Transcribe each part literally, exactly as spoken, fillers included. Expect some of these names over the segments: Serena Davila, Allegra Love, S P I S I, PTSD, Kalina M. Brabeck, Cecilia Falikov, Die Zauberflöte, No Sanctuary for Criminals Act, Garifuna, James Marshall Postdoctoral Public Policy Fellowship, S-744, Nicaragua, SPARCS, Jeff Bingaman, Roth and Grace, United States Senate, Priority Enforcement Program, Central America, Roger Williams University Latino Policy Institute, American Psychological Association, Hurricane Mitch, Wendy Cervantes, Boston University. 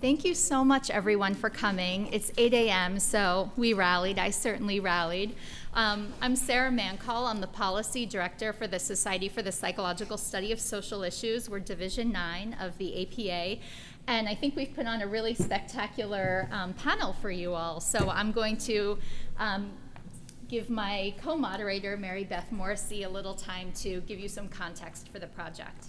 Thank you so much, everyone, for coming. It's eight A M, so we rallied. I certainly rallied. Um, I'm Sarah Mancoll. I'm the Policy Director for the Society for the Psychological Study of Social Issues. We're Division nine of the A P A. And I think we've put on a really spectacular um, panel for you all. So I'm going to um, give my co-moderator, Mary Beth Morrissey, a little time to give you some context for the project.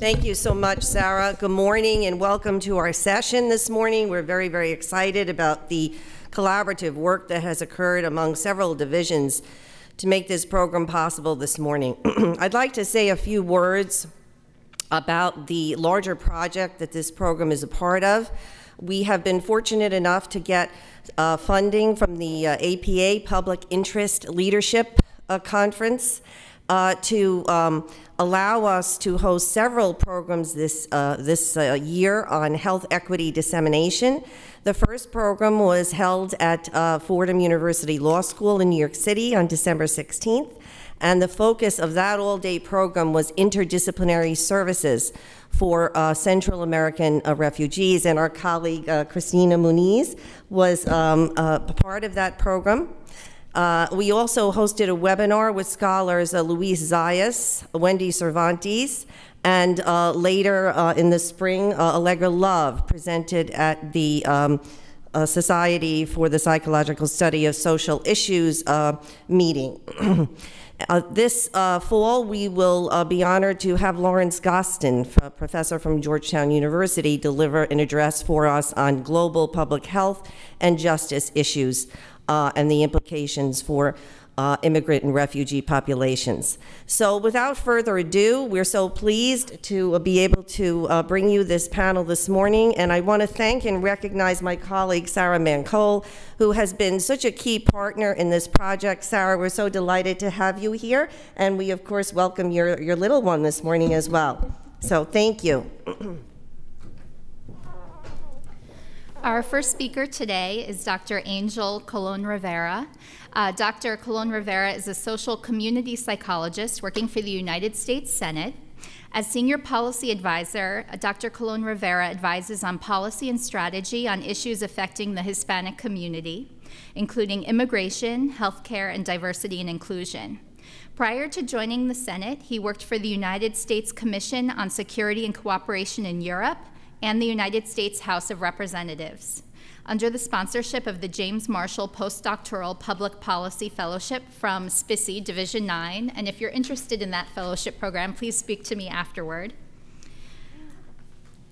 Thank you so much, Sarah. Good morning and welcome to our session this morning. We're very, very excited about the collaborative work that has occurred among several divisions to make this program possible this morning. I'd like to say a few words about the larger project that this program is a part of. We have been fortunate enough to get uh, funding from the uh, A P A Public Interest Leadership uh, Conference Uh, to um, allow us to host several programs this, uh, this uh, year on health equity dissemination. The first program was held at uh, Fordham University Law School in New York City on December sixteenth, and the focus of that all-day program was interdisciplinary services for uh, Central American uh, refugees, and our colleague uh, Cristina Muñiz was um, uh, part of that program. Uh, we also hosted a webinar with scholars uh, Luis Zayas, Wendy Cervantes, and uh, later uh, in the spring, uh, Allegra Love presented at the um, uh, Society for the Psychological Study of Social Issues uh, meeting. Uh, this uh, fall, we will uh, be honored to have Lawrence Gostin, a professor from Georgetown University, deliver an address for us on global public health and justice issues Uh, and the implications for uh, immigrant and refugee populations. So without further ado, we're so pleased to uh, be able to uh, bring you this panel this morning, and I want to thank and recognize my colleague Sarah Mancoll, who has been such a key partner in this project. Sarah, we're so delighted to have you here, and we of course welcome your, your little one this morning as well. So thank you. Our first speaker today is Doctor Angel Colon-Rivera. Uh, Doctor Colon-Rivera is a social community psychologist working for the United States Senate. As senior policy advisor, Doctor Colon-Rivera advises on policy and strategy on issues affecting the Hispanic community, including immigration, healthcare, and diversity and inclusion. Prior to joining the Senate, he worked for the United States Commission on Security and Cooperation in Europe and the United States House of Representatives, under the sponsorship of the James Marshall Postdoctoral Public Policy Fellowship from S P I S I Division nine. And if you're interested in that fellowship program, please speak to me afterward.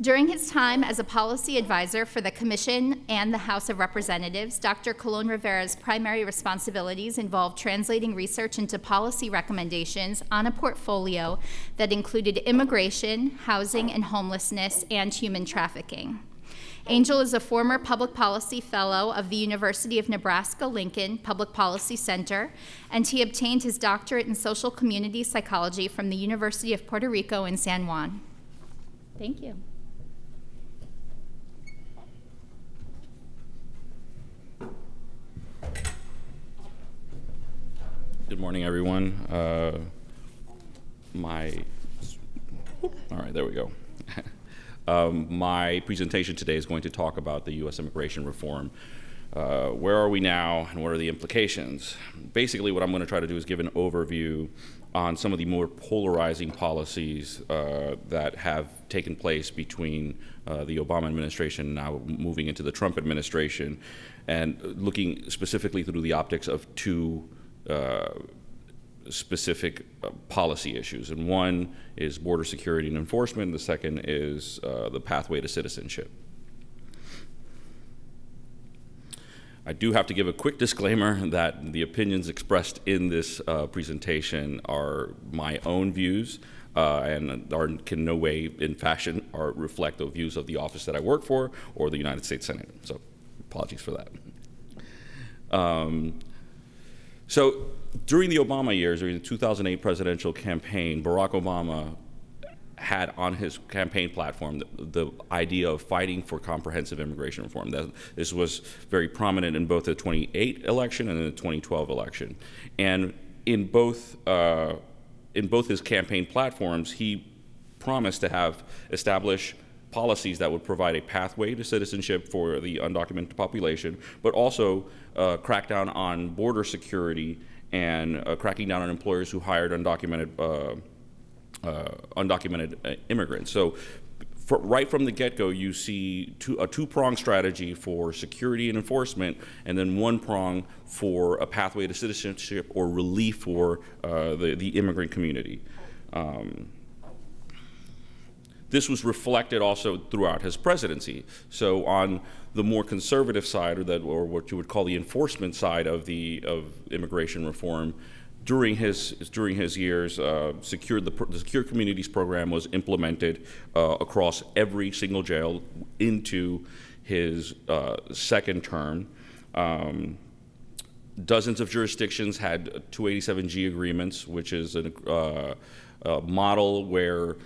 During his time as a policy advisor for the Commission and the House of Representatives, Doctor Colon-Rivera's primary responsibilities involved translating research into policy recommendations on a portfolio that included immigration, housing and homelessness, and human trafficking. Angel is a former public policy fellow of the University of Nebraska-Lincoln Public Policy Center, and he obtained his doctorate in social community psychology from the University of Puerto Rico in San Juan. Thank you. Good morning, everyone. Uh, my, all right, there we go. um, my presentation today is going to talk about the U S immigration reform. Uh, where are we now and what are the implications? Basically, what I'm going to try to do is give an overview on some of the more polarizing policies uh, that have taken place between uh, the Obama administration and now moving into the Trump administration, and looking specifically through the optics of two Uh, specific uh, policy issues. And one is border security and enforcement. The second is uh, the pathway to citizenship. I do have to give a quick disclaimer that the opinions expressed in this uh, presentation are my own views uh, and are in no way in fashion or reflect the views of the office that I work for or the United States Senate. So apologies for that. Um, So during the Obama years, during the two thousand eight presidential campaign, Barack Obama had on his campaign platform the, the idea of fighting for comprehensive immigration reform. That, this was very prominent in both the twenty-eight election and the twenty twelve election. And in both, uh, in both his campaign platforms, he promised to have established policies that would provide a pathway to citizenship for the undocumented population, but also uh, crack down on border security and uh, cracking down on employers who hired undocumented uh, Uh, undocumented uh, immigrants. So for, right from the get-go, you see two, a two-pronged strategy for security and enforcement, and then one prong for a pathway to citizenship or relief for uh, the, the immigrant community. Um, this was reflected also throughout his presidency. So on the more conservative side, or, that, or what you would call the enforcement side of, the, of immigration reform, During his during his years, uh, secured the, the Secure Communities program was implemented uh, across every single jail into his uh, second term. Um, dozens of jurisdictions had two eighty-seven G agreements, which is an, uh, a model where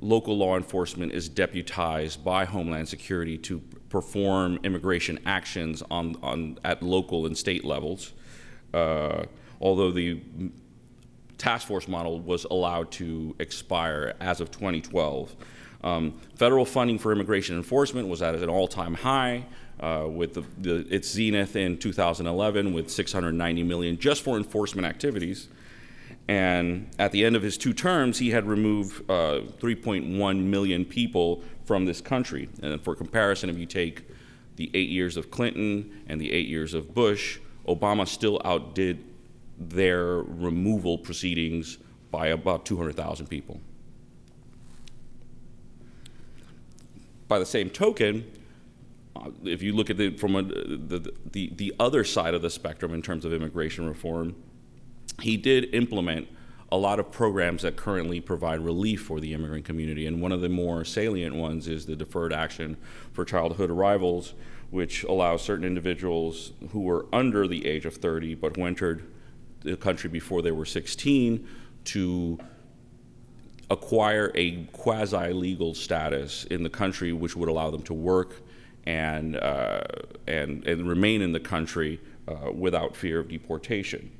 local law enforcement is deputized by Homeland Security to perform immigration actions on on at local and state levels. Uh, although the task force model was allowed to expire as of twenty twelve. Um, federal funding for immigration enforcement was at an all-time high, uh, with the, the, its zenith in two thousand eleven with six hundred ninety million dollars just for enforcement activities. And at the end of his two terms, he had removed uh, three point one million people from this country. And for comparison, if you take the eight years of Clinton and the eight years of Bush, Obama still outdid their removal proceedings by about two hundred thousand people. By the same token, uh, if you look at it from a, the, the, the other side of the spectrum in terms of immigration reform, he did implement a lot of programs that currently provide relief for the immigrant community, and one of the more salient ones is the Deferred Action for Childhood Arrivals, which allows certain individuals who were under the age of thirty but who entered the country before they were sixteen to acquire a quasi-legal status in the country, which would allow them to work and uh, and and remain in the country uh, without fear of deportation.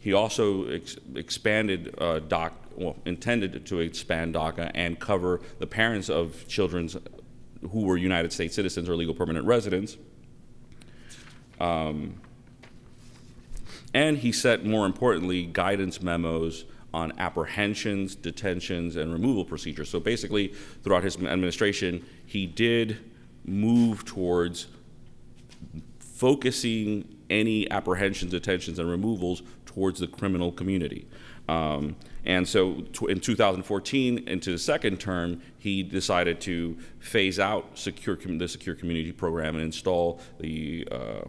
He also ex expanded uh, DACA, well, intended to expand DACA and cover the parents of children who were United States citizens or legal permanent residents. Um, And he set, more importantly, guidance memos on apprehensions, detentions, and removal procedures. So basically, throughout his administration, he did move towards focusing any apprehensions, detentions, and removals towards the criminal community. Um, and so t in two thousand fourteen, into the second term, he decided to phase out secure com the Secure Community program and install the uh,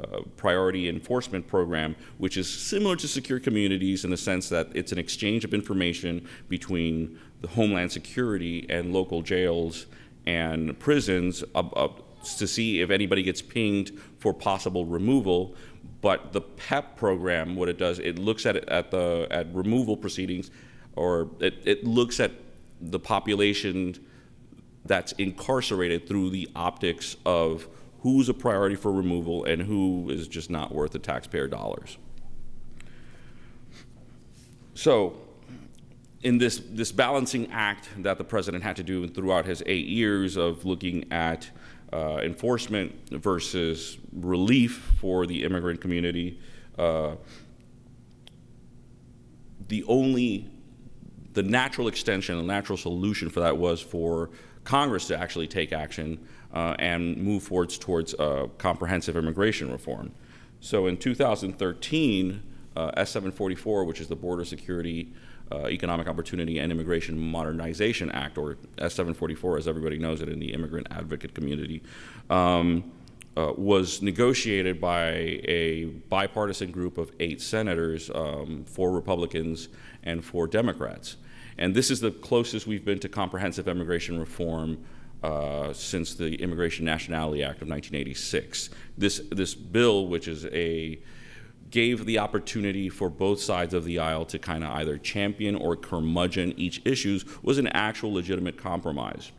Uh, priority enforcement program, which is similar to Secure Communities in the sense that it's an exchange of information between the Homeland Security and local jails and prisons uh, uh, to see if anybody gets pinged for possible removal. But the PEP program, what it does, it looks at at the at removal proceedings, or it, it looks at the population that's incarcerated through the optics of who's a priority for removal and who is just not worth the taxpayer dollars. So in this, this balancing act that the president had to do throughout his eight years of looking at uh, enforcement versus relief for the immigrant community, uh, the only, the natural extension, the natural solution for that was for Congress to actually take action Uh, and move forwards towards uh, comprehensive immigration reform. So in two thousand thirteen, uh, S seven forty-four, which is the Border Security, uh, Economic Opportunity, and Immigration Modernization Act, or S seven forty-four as everybody knows it in the immigrant advocate community, um, uh, was negotiated by a bipartisan group of eight senators, um, four Republicans and four Democrats. And this is the closest we've been to comprehensive immigration reform Uh, since the Immigration Nationality Act of nineteen eighty-six. This, this bill, which is a gave the opportunity for both sides of the aisle to kind of either champion or curmudgeon each issue was an actual legitimate compromise.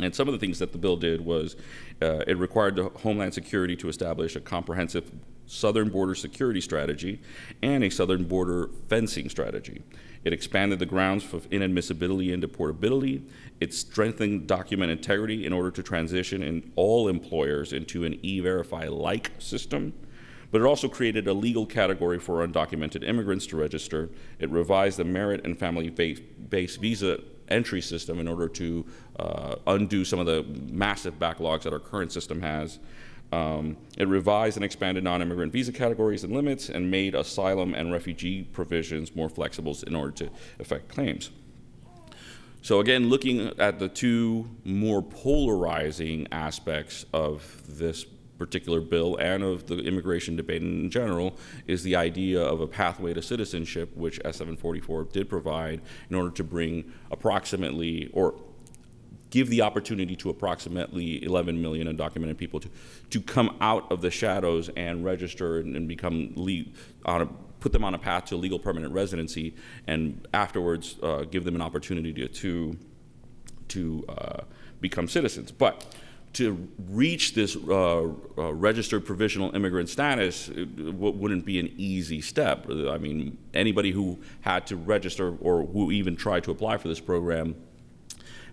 And some of the things that the bill did was uh, it required the Homeland Security to establish a comprehensive southern border security strategy and a southern border fencing strategy. It expanded the grounds for inadmissibility and deportability. It strengthened document integrity in order to transition in all employers into an E-Verify-like system. But it also created a legal category for undocumented immigrants to register. It revised the merit and family-based visa entry system in order to uh, undo some of the massive backlogs that our current system has. Um, it revised and expanded non-immigrant visa categories and limits and made asylum and refugee provisions more flexible in order to affect claims. So again, looking at the two more polarizing aspects of this particular bill and of the immigration debate in general is the idea of a pathway to citizenship, which S seven forty-four did provide in order to bring approximately, or give the opportunity to approximately eleven million undocumented people to, to come out of the shadows and register and, and become, lead, on a, put them on a path to legal permanent residency, and afterwards uh, give them an opportunity to, to, to uh, become citizens. But to reach this uh, uh, registered provisional immigrant status it, it wouldn't be an easy step. I mean, anybody who had to register or who even tried to apply for this program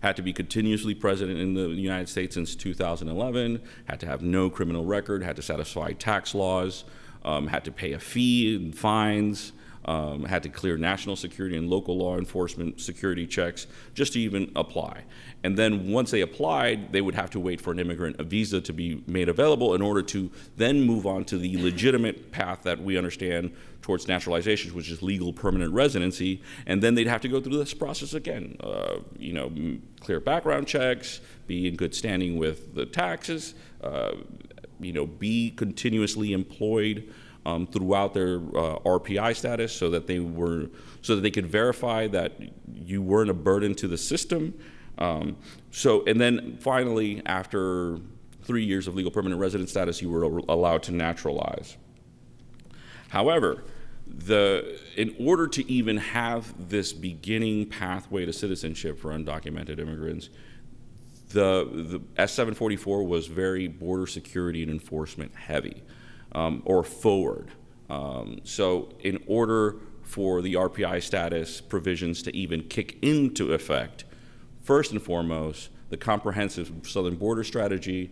had to be continuously present in the United States since two thousand eleven, had to have no criminal record, had to satisfy tax laws, um, had to pay a fee and fines, um, had to clear national security and local law enforcement security checks just to even apply. And then once they applied, they would have to wait for an immigrant visa to be made available in order to then move on to the legitimate path that we understand towards naturalization, which is legal permanent residency. And then they'd have to go through this process again, uh, you know, clear background checks, be in good standing with the taxes, uh, you know, be continuously employed Um, throughout their uh, R P I status, so that they were, so that they could verify that you weren't a burden to the system. Um, so, and then finally, after three years of legal permanent resident status, you were allowed to naturalize. However, the in order to even have this beginning pathway to citizenship for undocumented immigrants, the, the S seven forty-four was very border security and enforcement heavy. Um, or forward. Um, so in order for the R P I status provisions to even kick into effect, first and foremost, the comprehensive southern border strategy,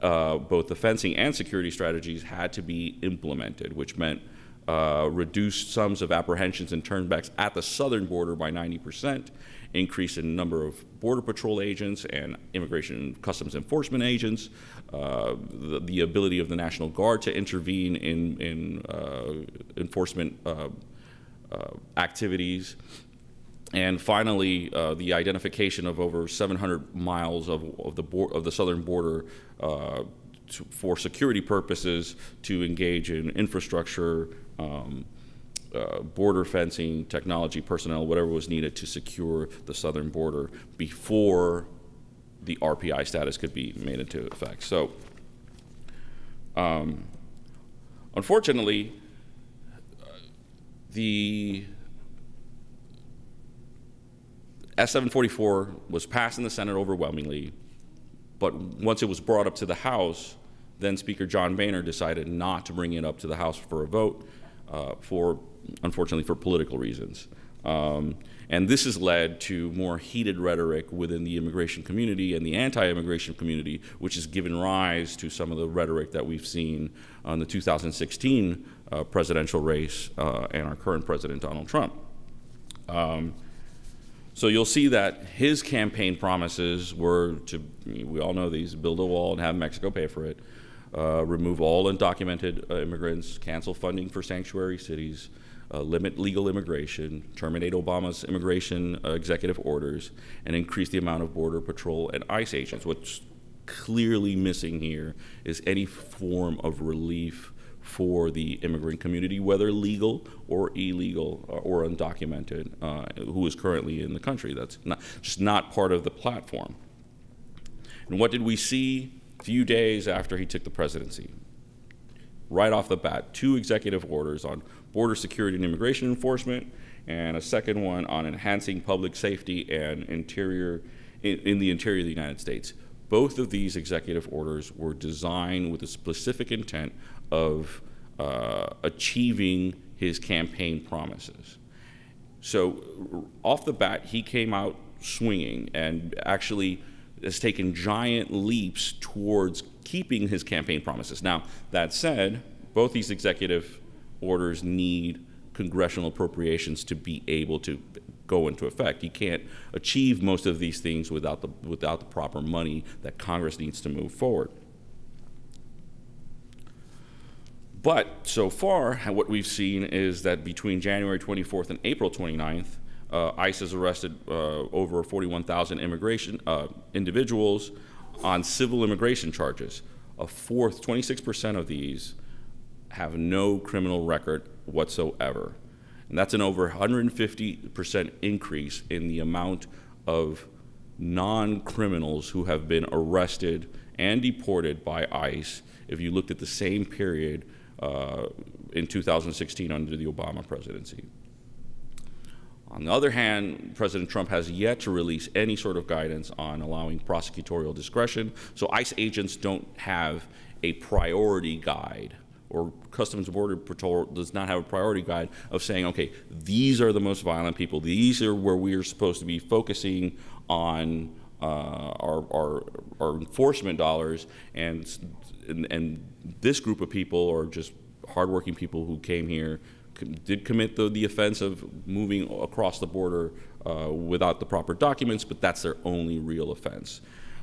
uh, both the fencing and security strategies had to be implemented, which meant uh, reduced sums of apprehensions and turnbacks at the southern border by ninety percent, increase in number of Border Patrol agents and Immigration and Customs Enforcement agents, uh, the, the ability of the National Guard to intervene in, in uh, enforcement uh, uh, activities, and finally, uh, the identification of over seven hundred miles of, of, the, bo of the southern border uh, to, for security purposes to engage in infrastructure, um, Uh, border fencing, technology, personnel, whatever was needed to secure the southern border before the R P I status could be made into effect. So, um, unfortunately, uh, the S seven forty-four was passed in the Senate overwhelmingly, but once it was brought up to the House, then Speaker John Boehner decided not to bring it up to the House for a vote, Uh, for, unfortunately, for political reasons. Um, and this has led to more heated rhetoric within the immigration community and the anti-immigration community, which has given rise to some of the rhetoric that we've seen on the two thousand sixteen uh, presidential race uh, and our current president, Donald Trump. Um, so you'll see that his campaign promises were to, we all know these, build a wall and have Mexico pay for it, Uh, remove all undocumented uh, immigrants, cancel funding for sanctuary cities, uh, limit legal immigration, terminate Obama's immigration uh, executive orders, and increase the amount of Border Patrol and ICE agents. What's clearly missing here is any form of relief for the immigrant community, whether legal or illegal or, or undocumented, uh, who is currently in the country. That's not, just not part of the platform. And what did we see? Few days after he took the presidency, right off the bat, two executive orders on border security and immigration enforcement, and a second one on enhancing public safety and interior in, in the interior of the United States. Both of these executive orders were designed with the specific intent of uh, achieving his campaign promises. So off the bat, he came out swinging and actually has taken giant leaps towards keeping his campaign promises. Now, that said, both these executive orders need congressional appropriations to be able to go into effect. You can't achieve most of these things without the, without the proper money that Congress needs to move forward. But so far, what we've seen is that between January twenty-fourth and April twenty-ninth, uh, ICE has arrested uh, over forty-one thousand immigration uh, individuals on civil immigration charges. A fourth, twenty-six percent of these have no criminal record whatsoever. And that's an over one hundred fifty percent increase in the amount of non-criminals who have been arrested and deported by ICE if you looked at the same period uh, in two thousand sixteen under the Obama presidency. On the other hand, President Trump has yet to release any sort of guidance on allowing prosecutorial discretion, so ICE agents don't have a priority guide, or Customs and Border Patrol does not have a priority guide of saying, okay, these are the most violent people, these are where we are supposed to be focusing on uh, our, our, our enforcement dollars, and, and, and this group of people are just hardworking people who came here, com did commit the, the offense of moving across the border uh, without the proper documents, but that's their only real offense.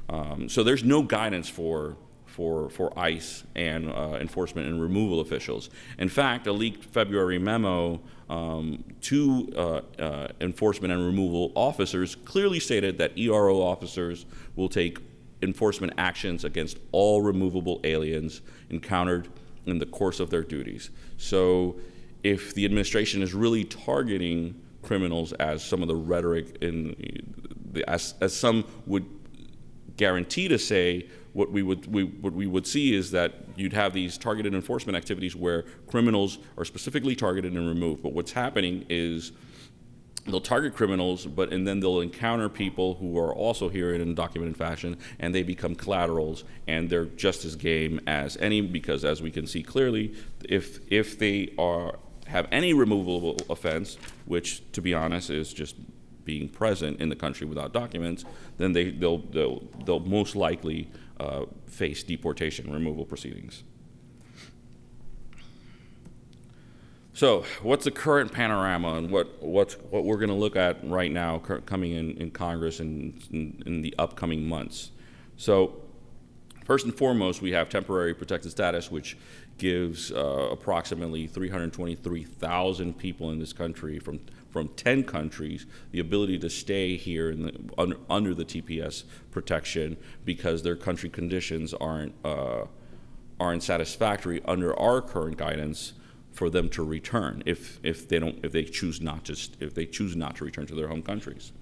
Um, so there's no guidance for For, for ICE and uh, enforcement and removal officials. In fact, a leaked February memo um, to uh, uh, enforcement and removal officers clearly stated that E R O officers will take enforcement actions against all removable aliens encountered in the course of their duties. So if the administration is really targeting criminals, as some of the rhetoric in the, as, as some would guarantee to say, What we would we, what we would see is that you'd have these targeted enforcement activities where criminals are specifically targeted and removed. But what's happening is they'll target criminals, but and then they'll encounter people who are also here in a documented fashion, and they become collaterals, and they're just as game as any. Because as we can see clearly, if if they are have any removable offense, which to be honest is just being present in the country without documents, then they they'll they'll, they'll most likely Uh, face deportation removal proceedings. So what's the current panorama, and what, what's, what we're going to look at right now coming in, in Congress and in, in the upcoming months? So first and foremost, we have temporary protected status, which gives uh, approximately three hundred twenty-three thousand people in this country from from ten countries the ability to stay here in the, under, under the T P S protection because their country conditions aren't uh, aren't satisfactory under our current guidance for them to return if if they don't if they choose not to if they choose not to return to their home countries.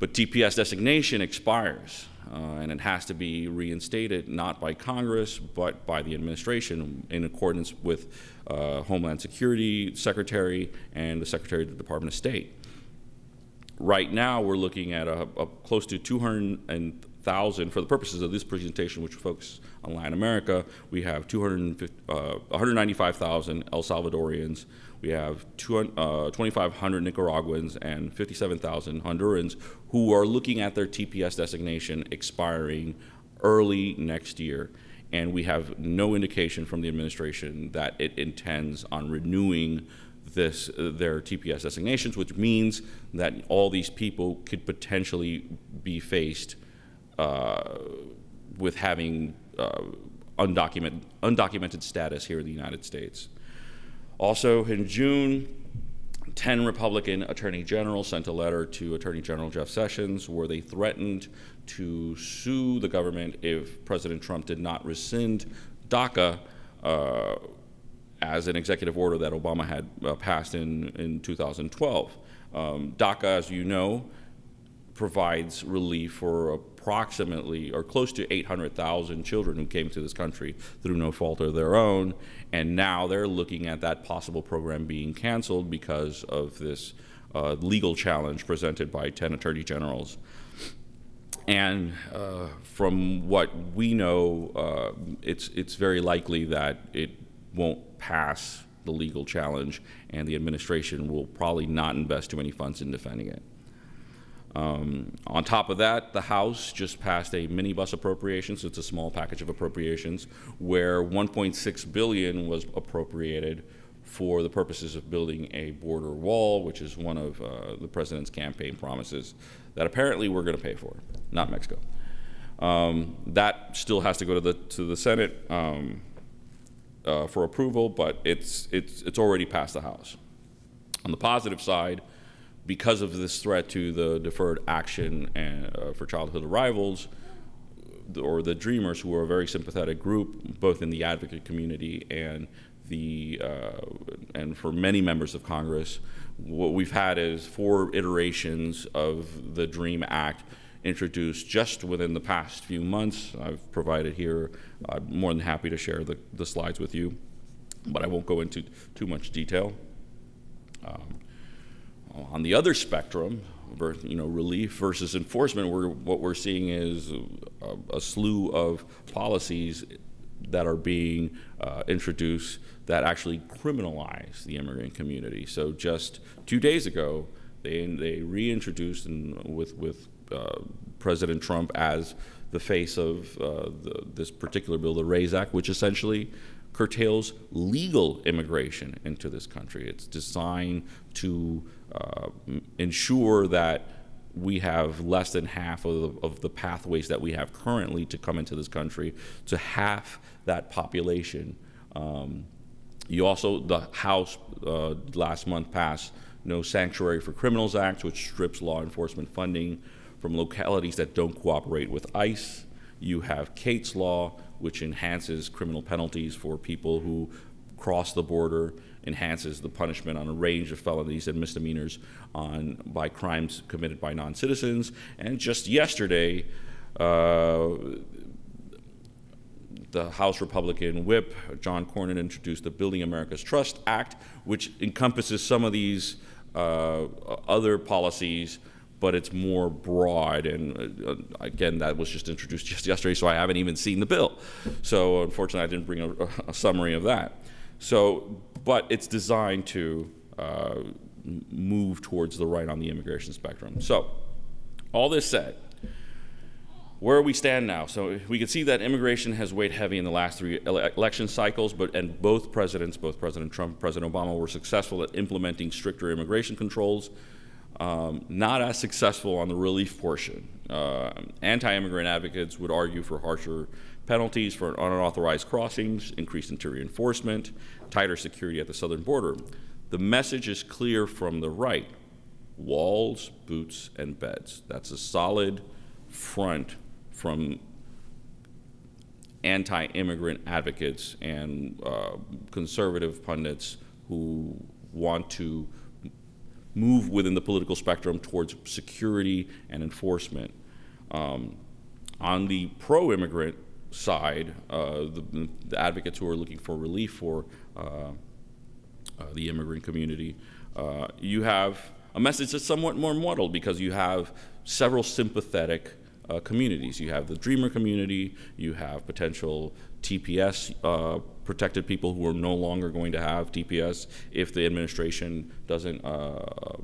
But T P S designation expires, uh, and it has to be reinstated not by Congress but by the administration in accordance with uh, Homeland Security Secretary and the Secretary of the Department of State. Right now, we're looking at a, a close to two hundred thousand, for the purposes of this presentation, which focuses on Latin America, we have one hundred ninety-five thousand El Salvadorians. We have two thousand two hundred fifty Nicaraguans and fifty-seven thousand Hondurans who are looking at their T P S designation expiring early next year. And we have no indication from the administration that it intends on renewing this, their T P S designations, which means that all these people could potentially be faced uh, with having uh, undocumented, undocumented status here in the United States. Also, in June, ten Republican attorney generals sent a letter to Attorney General Jeff Sessions where they threatened to sue the government if President Trump did not rescind DACA uh, as an executive order that Obama had uh, passed in, in two thousand twelve. Um, DACA, as you know, provides relief for approximately or close to eight hundred thousand children who came to this country through no fault of their own. And now they're looking at that possible program being canceled because of this uh, legal challenge presented by ten attorney generals. And uh, from what we know, uh, it's, it's very likely that it won't pass the legal challenge, and the administration will probably not invest too many funds in defending it. Um, on top of that, the House just passed a minibus appropriation, so it's a small package of appropriations, where one point six billion dollars was appropriated for the purposes of building a border wall, which is one of uh, the president's campaign promises that apparently we're going to pay for, not Mexico. Um, that still has to go to the, to the Senate um, uh, for approval, but it's, it's, it's already passed the House. On the positive side, because of this threat to the Deferred Action and, uh, for Childhood Arrivals, or the Dreamers, who are a very sympathetic group, both in the advocate community and the uh, and for many members of Congress, what we've had is four iterations of the DREAM Act introduced just within the past few months. I've provided here. I'm more than happy to share the, the slides with you, but I won't go into too much detail. Um, On the other spectrum, you know, relief versus enforcement, we're, what we're seeing is a, a slew of policies that are being uh, introduced that actually criminalize the immigrant community. So just two days ago, they, they reintroduced in, with, with uh, President Trump as the face of uh, the, this particular bill, the RAISE Act, which essentially curtails legal immigration into this country. It's designed to uh, ensure that we have less than half of the, of the pathways that we have currently to come into this country, to half that population. Um, you also, the House uh, last month passed No Sanctuary for Criminals Act, which strips law enforcement funding from localities that don't cooperate with ICE. You have Kate's Law, which enhances criminal penalties for people who cross the border, enhances the punishment on a range of felonies and misdemeanors on, by crimes committed by non-citizens. And just yesterday, uh, the House Republican whip, John Cornyn, introduced the Building America's Trust Act, which encompasses some of these uh, other policies, but it's more broad, and uh, again, that was just introduced just yesterday, so I haven't even seen the bill. So unfortunately, I didn't bring a, a summary of that. So, but it's designed to uh, move towards the right on the immigration spectrum. So, all this said, where we stand now. So we can see that immigration has weighed heavy in the last three ele election cycles, but and both presidents, both President Trump, President Obama, were successful at implementing stricter immigration controls. Um, not as successful on the relief portion. Uh, anti-immigrant advocates would argue for harsher penalties for unauthorized crossings, increased interior enforcement, tighter security at the southern border. The message is clear from the right: walls, boots, and beds. That's a solid front from anti-immigrant advocates and uh, conservative pundits who want to move within the political spectrum towards security and enforcement. Um, on the pro-immigrant side, uh, the, the advocates who are looking for relief for uh, uh, the immigrant community, uh, you have a message that's somewhat more muddled because you have several sympathetic uh, communities. You have the Dreamer community, you have potential T P S uh, protected people who are no longer going to have T P S if the administration doesn't uh,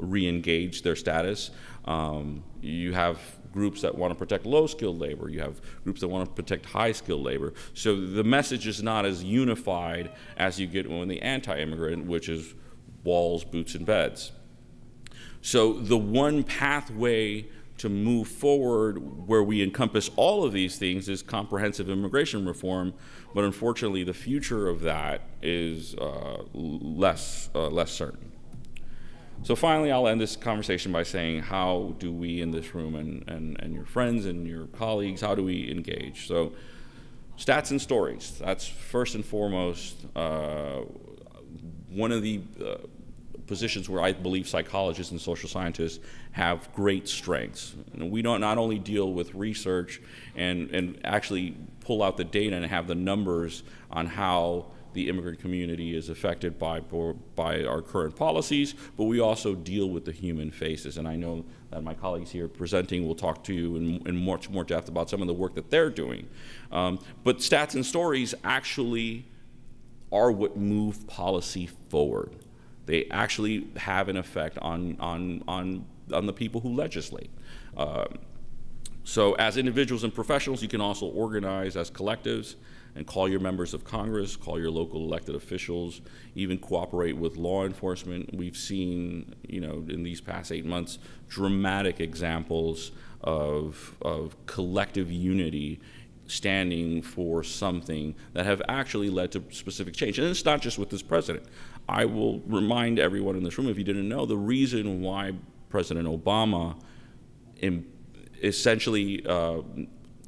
re-engage their status. Um, you have groups that want to protect low-skilled labor. You have groups that want to protect high-skilled labor. So the message is not as unified as you get on the anti-immigrant, which is walls, boots, and beds. So the one pathway to move forward where we encompass all of these things is comprehensive immigration reform, but unfortunately the future of that is uh, less, uh, less certain. So finally, I'll end this conversation by saying, how do we in this room and, and, and your friends and your colleagues, how do we engage? So stats and stories, that's first and foremost. Uh, one of the uh, positions where I believe psychologists and social scientists have great strengths. And we don't not only deal with research and, and actually pull out the data and have the numbers on how the immigrant community is affected by, by our current policies, but we also deal with the human faces. And I know that my colleagues here presenting will talk to you in, in much more depth about some of the work that they're doing. Um, but stats and stories actually are what move policy forward. They actually have an effect on, on, on, on the people who legislate. Um, so as individuals and professionals, you can also organize as collectives and call your members of Congress, call your local elected officials, even cooperate with law enforcement. We've seen, you know, in these past eight months, dramatic examples of, of collective unity standing for something that have actually led to specific change. And it's not just with this president. I will remind everyone in this room, if you didn't know, the reason why President Obama essentially uh,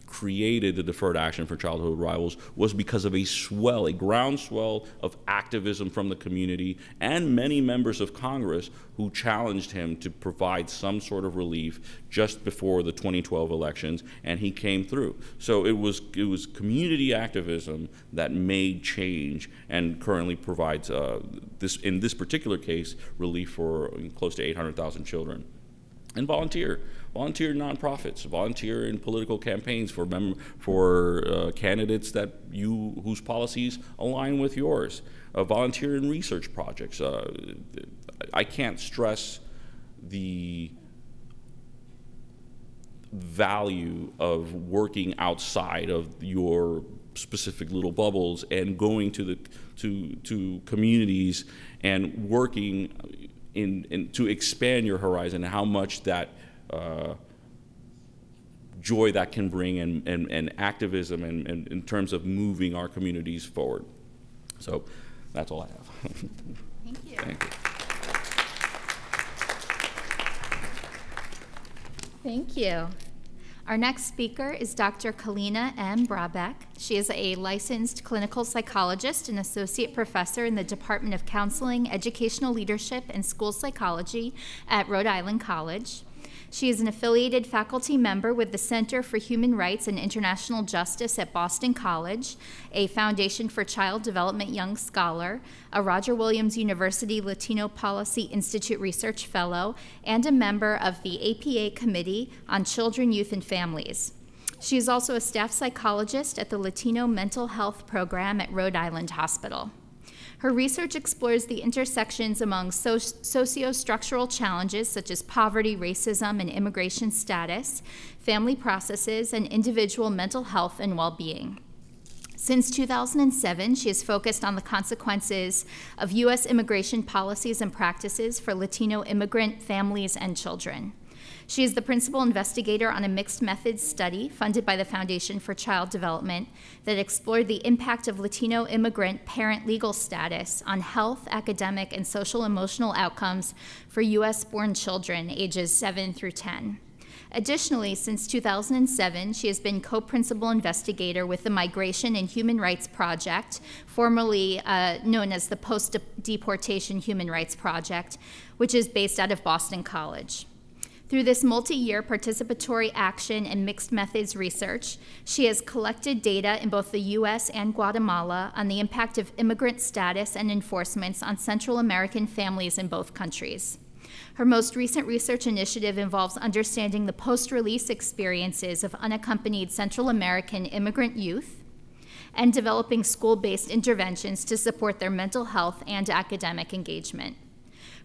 created the Deferred Action for Childhood Arrivals was because of a swell, a groundswell of activism from the community and many members of Congress who challenged him to provide some sort of relief just before the twenty twelve elections, and he came through. So it was, it was community activism that made change and currently provides, uh, this, in this particular case, relief for close to eight hundred thousand children. And volunteer. Volunteer nonprofits, volunteer in political campaigns for mem for uh, candidates that you whose policies align with yours. Uh, volunteer in research projects. Uh, I can't stress the value of working outside of your specific little bubbles and going to the to to communities and working in, in to expand your horizon. How much that Uh, joy that can bring and, and, and activism and, and in terms of moving our communities forward. So that's all I have. Thank you. Thank you. Thank you. Our next speaker is Doctor Kalina M. Brabeck. She is a licensed clinical psychologist and associate professor in the Department of Counseling, Educational Leadership, and School Psychology at Rhode Island College. She is an affiliated faculty member with the Center for Human Rights and International Justice at Boston College, a Foundation for Child Development Young Scholar, a Roger Williams University Latino Policy Institute Research Fellow, and a member of the A P A Committee on Children, Youth, and Families. She is also a staff psychologist at the Latino Mental Health Program at Rhode Island Hospital. Her research explores the intersections among so socio-structural challenges such as poverty, racism, and immigration status, family processes, and individual mental health and well-being. Since two thousand seven, she has focused on the consequences of U S immigration policies and practices for Latino immigrant families and children. She is the principal investigator on a mixed methods study funded by the Foundation for Child Development that explored the impact of Latino immigrant parent legal status on health, academic, and social emotional outcomes for U S born children ages seven through ten. Additionally, since two thousand seven, she has been co-principal investigator with the Migration and Human Rights Project, formerly uh, known as the Post-Deportation Human Rights Project, which is based out of Boston College. Through this multi-year participatory action and mixed methods research, she has collected data in both the U S and Guatemala on the impact of immigrant status and enforcements on Central American families in both countries. Her most recent research initiative involves understanding the post-release experiences of unaccompanied Central American immigrant youth and developing school-based interventions to support their mental health and academic engagement.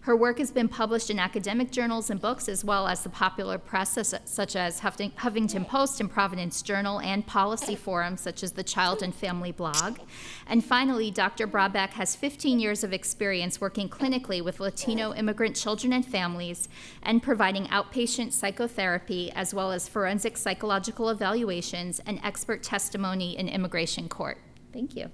Her work has been published in academic journals and books, as well as the popular press, such as Huffington Post and Providence Journal, and policy forums, such as the Child and Family blog. And finally, Doctor Brabeck has fifteen years of experience working clinically with Latino immigrant children and families and providing outpatient psychotherapy, as well as forensic psychological evaluations and expert testimony in immigration court. Thank you.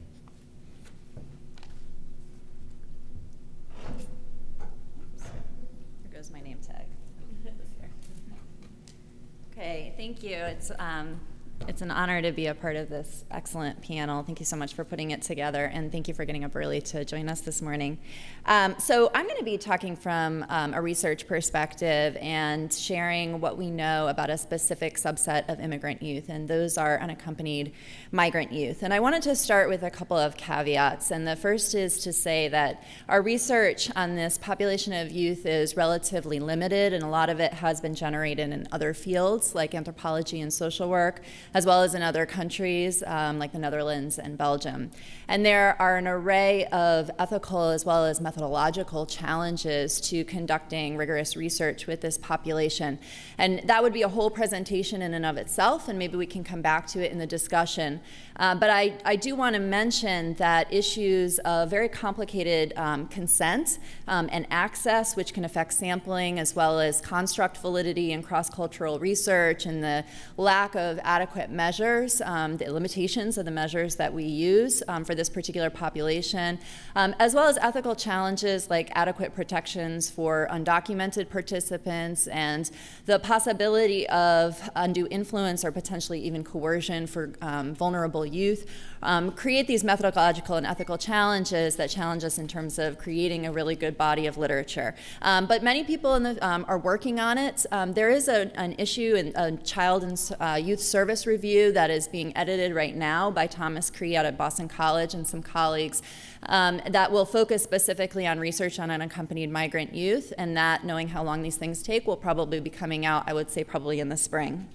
Thank you. It's um, It's an honor to be a part of this excellent panel. Thank you so much for putting it together, and thank you for getting up early to join us this morning. Um, so I'm going to be talking from um, a research perspective and sharing what we know about a specific subset of immigrant youth, and those are unaccompanied migrant youth. And I wanted to start with a couple of caveats, and the first is to say that our research on this population of youth is relatively limited, and a lot of it has been generated in other fields like anthropology and social work, as well as in other countries um, like the Netherlands and Belgium. And there are an array of ethical as well as methodological challenges to conducting rigorous research with this population. And that would be a whole presentation in and of itself, and maybe we can come back to it in the discussion. Uh, but I, I do want to mention that issues of very complicated um, consent um, and access, which can affect sampling, as well as construct validity and cross-cultural research, and the lack of adequate measures, um, the limitations of the measures that we use um, for this particular population, um, as well as ethical challenges like adequate protections for undocumented participants and the possibility of undue influence or potentially even coercion for um, vulnerable youth, um, create these methodological and ethical challenges that challenge us in terms of creating a really good body of literature. Um, but many people in the, um, are working on it. Um, there is a, an issue in a Child and uh, Youth Service Review that is being edited right now by Thomas Crea at Boston College and some colleagues um, that will focus specifically on research on unaccompanied migrant youth, and that, knowing how long these things take, will probably be coming out, I would say, probably in the spring.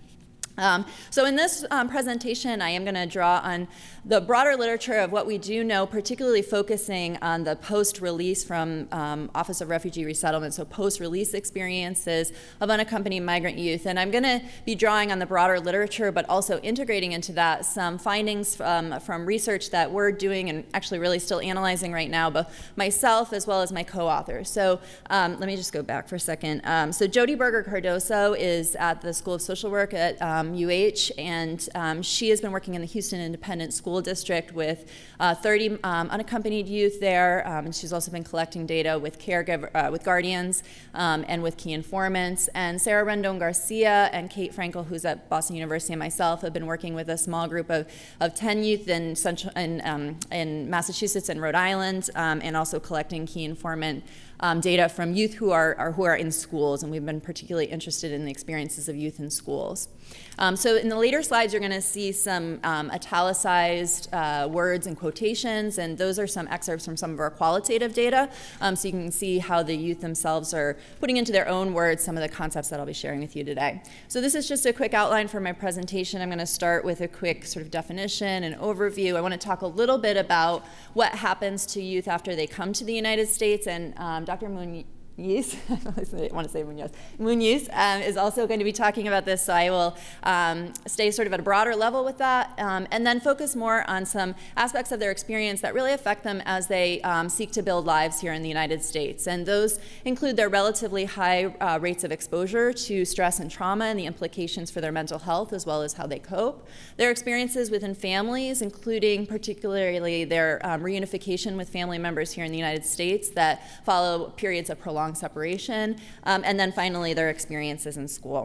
Um, so in this um, presentation, I am going to draw on the broader literature of what we do know, particularly focusing on the post-release from um, Office of Refugee Resettlement, so post-release experiences of unaccompanied migrant youth. And I'm going to be drawing on the broader literature, but also integrating into that some findings from, from research that we're doing and actually really still analyzing right now, both myself as well as my co-authors. So um, let me just go back for a second. Um, so Jody Berger-Cardoso is at the School of Social Work at um, U H, and um, she has been working in the Houston Independent School District with uh, thirty um, unaccompanied youth there, um, and she's also been collecting data with caregiver, uh, with guardians um, and with key informants. And Sarah Rendon Garcia and Kate Frankel, who's at Boston University, and myself have been working with a small group of, of ten youth in, central, in, um, in Massachusetts and Rhode Island, um, and also collecting key informant Um, data from youth who are, are who are in schools, and we've been particularly interested in the experiences of youth in schools. Um, so in the later slides, you're going to see some um, italicized uh, words and quotations, and those are some excerpts from some of our qualitative data, um, so you can see how the youth themselves are putting into their own words some of the concepts that I'll be sharing with you today. So this is just a quick outline for my presentation. I'm going to start with a quick sort of definition and overview. I want to talk a little bit about what happens to youth after they come to the United States, and um, Doctor Muñiz, I want to say Muñoz, Muñiz um, is also going to be talking about this, so I will um, stay sort of at a broader level with that, um, and then focus more on some aspects of their experience that really affect them as they um, seek to build lives here in the United States. And those include their relatively high uh, rates of exposure to stress and trauma and the implications for their mental health, as well as how they cope. Their experiences within families, including particularly their um, reunification with family members here in the United States that follow periods of prolonged long separation, um, and then finally their experiences in school.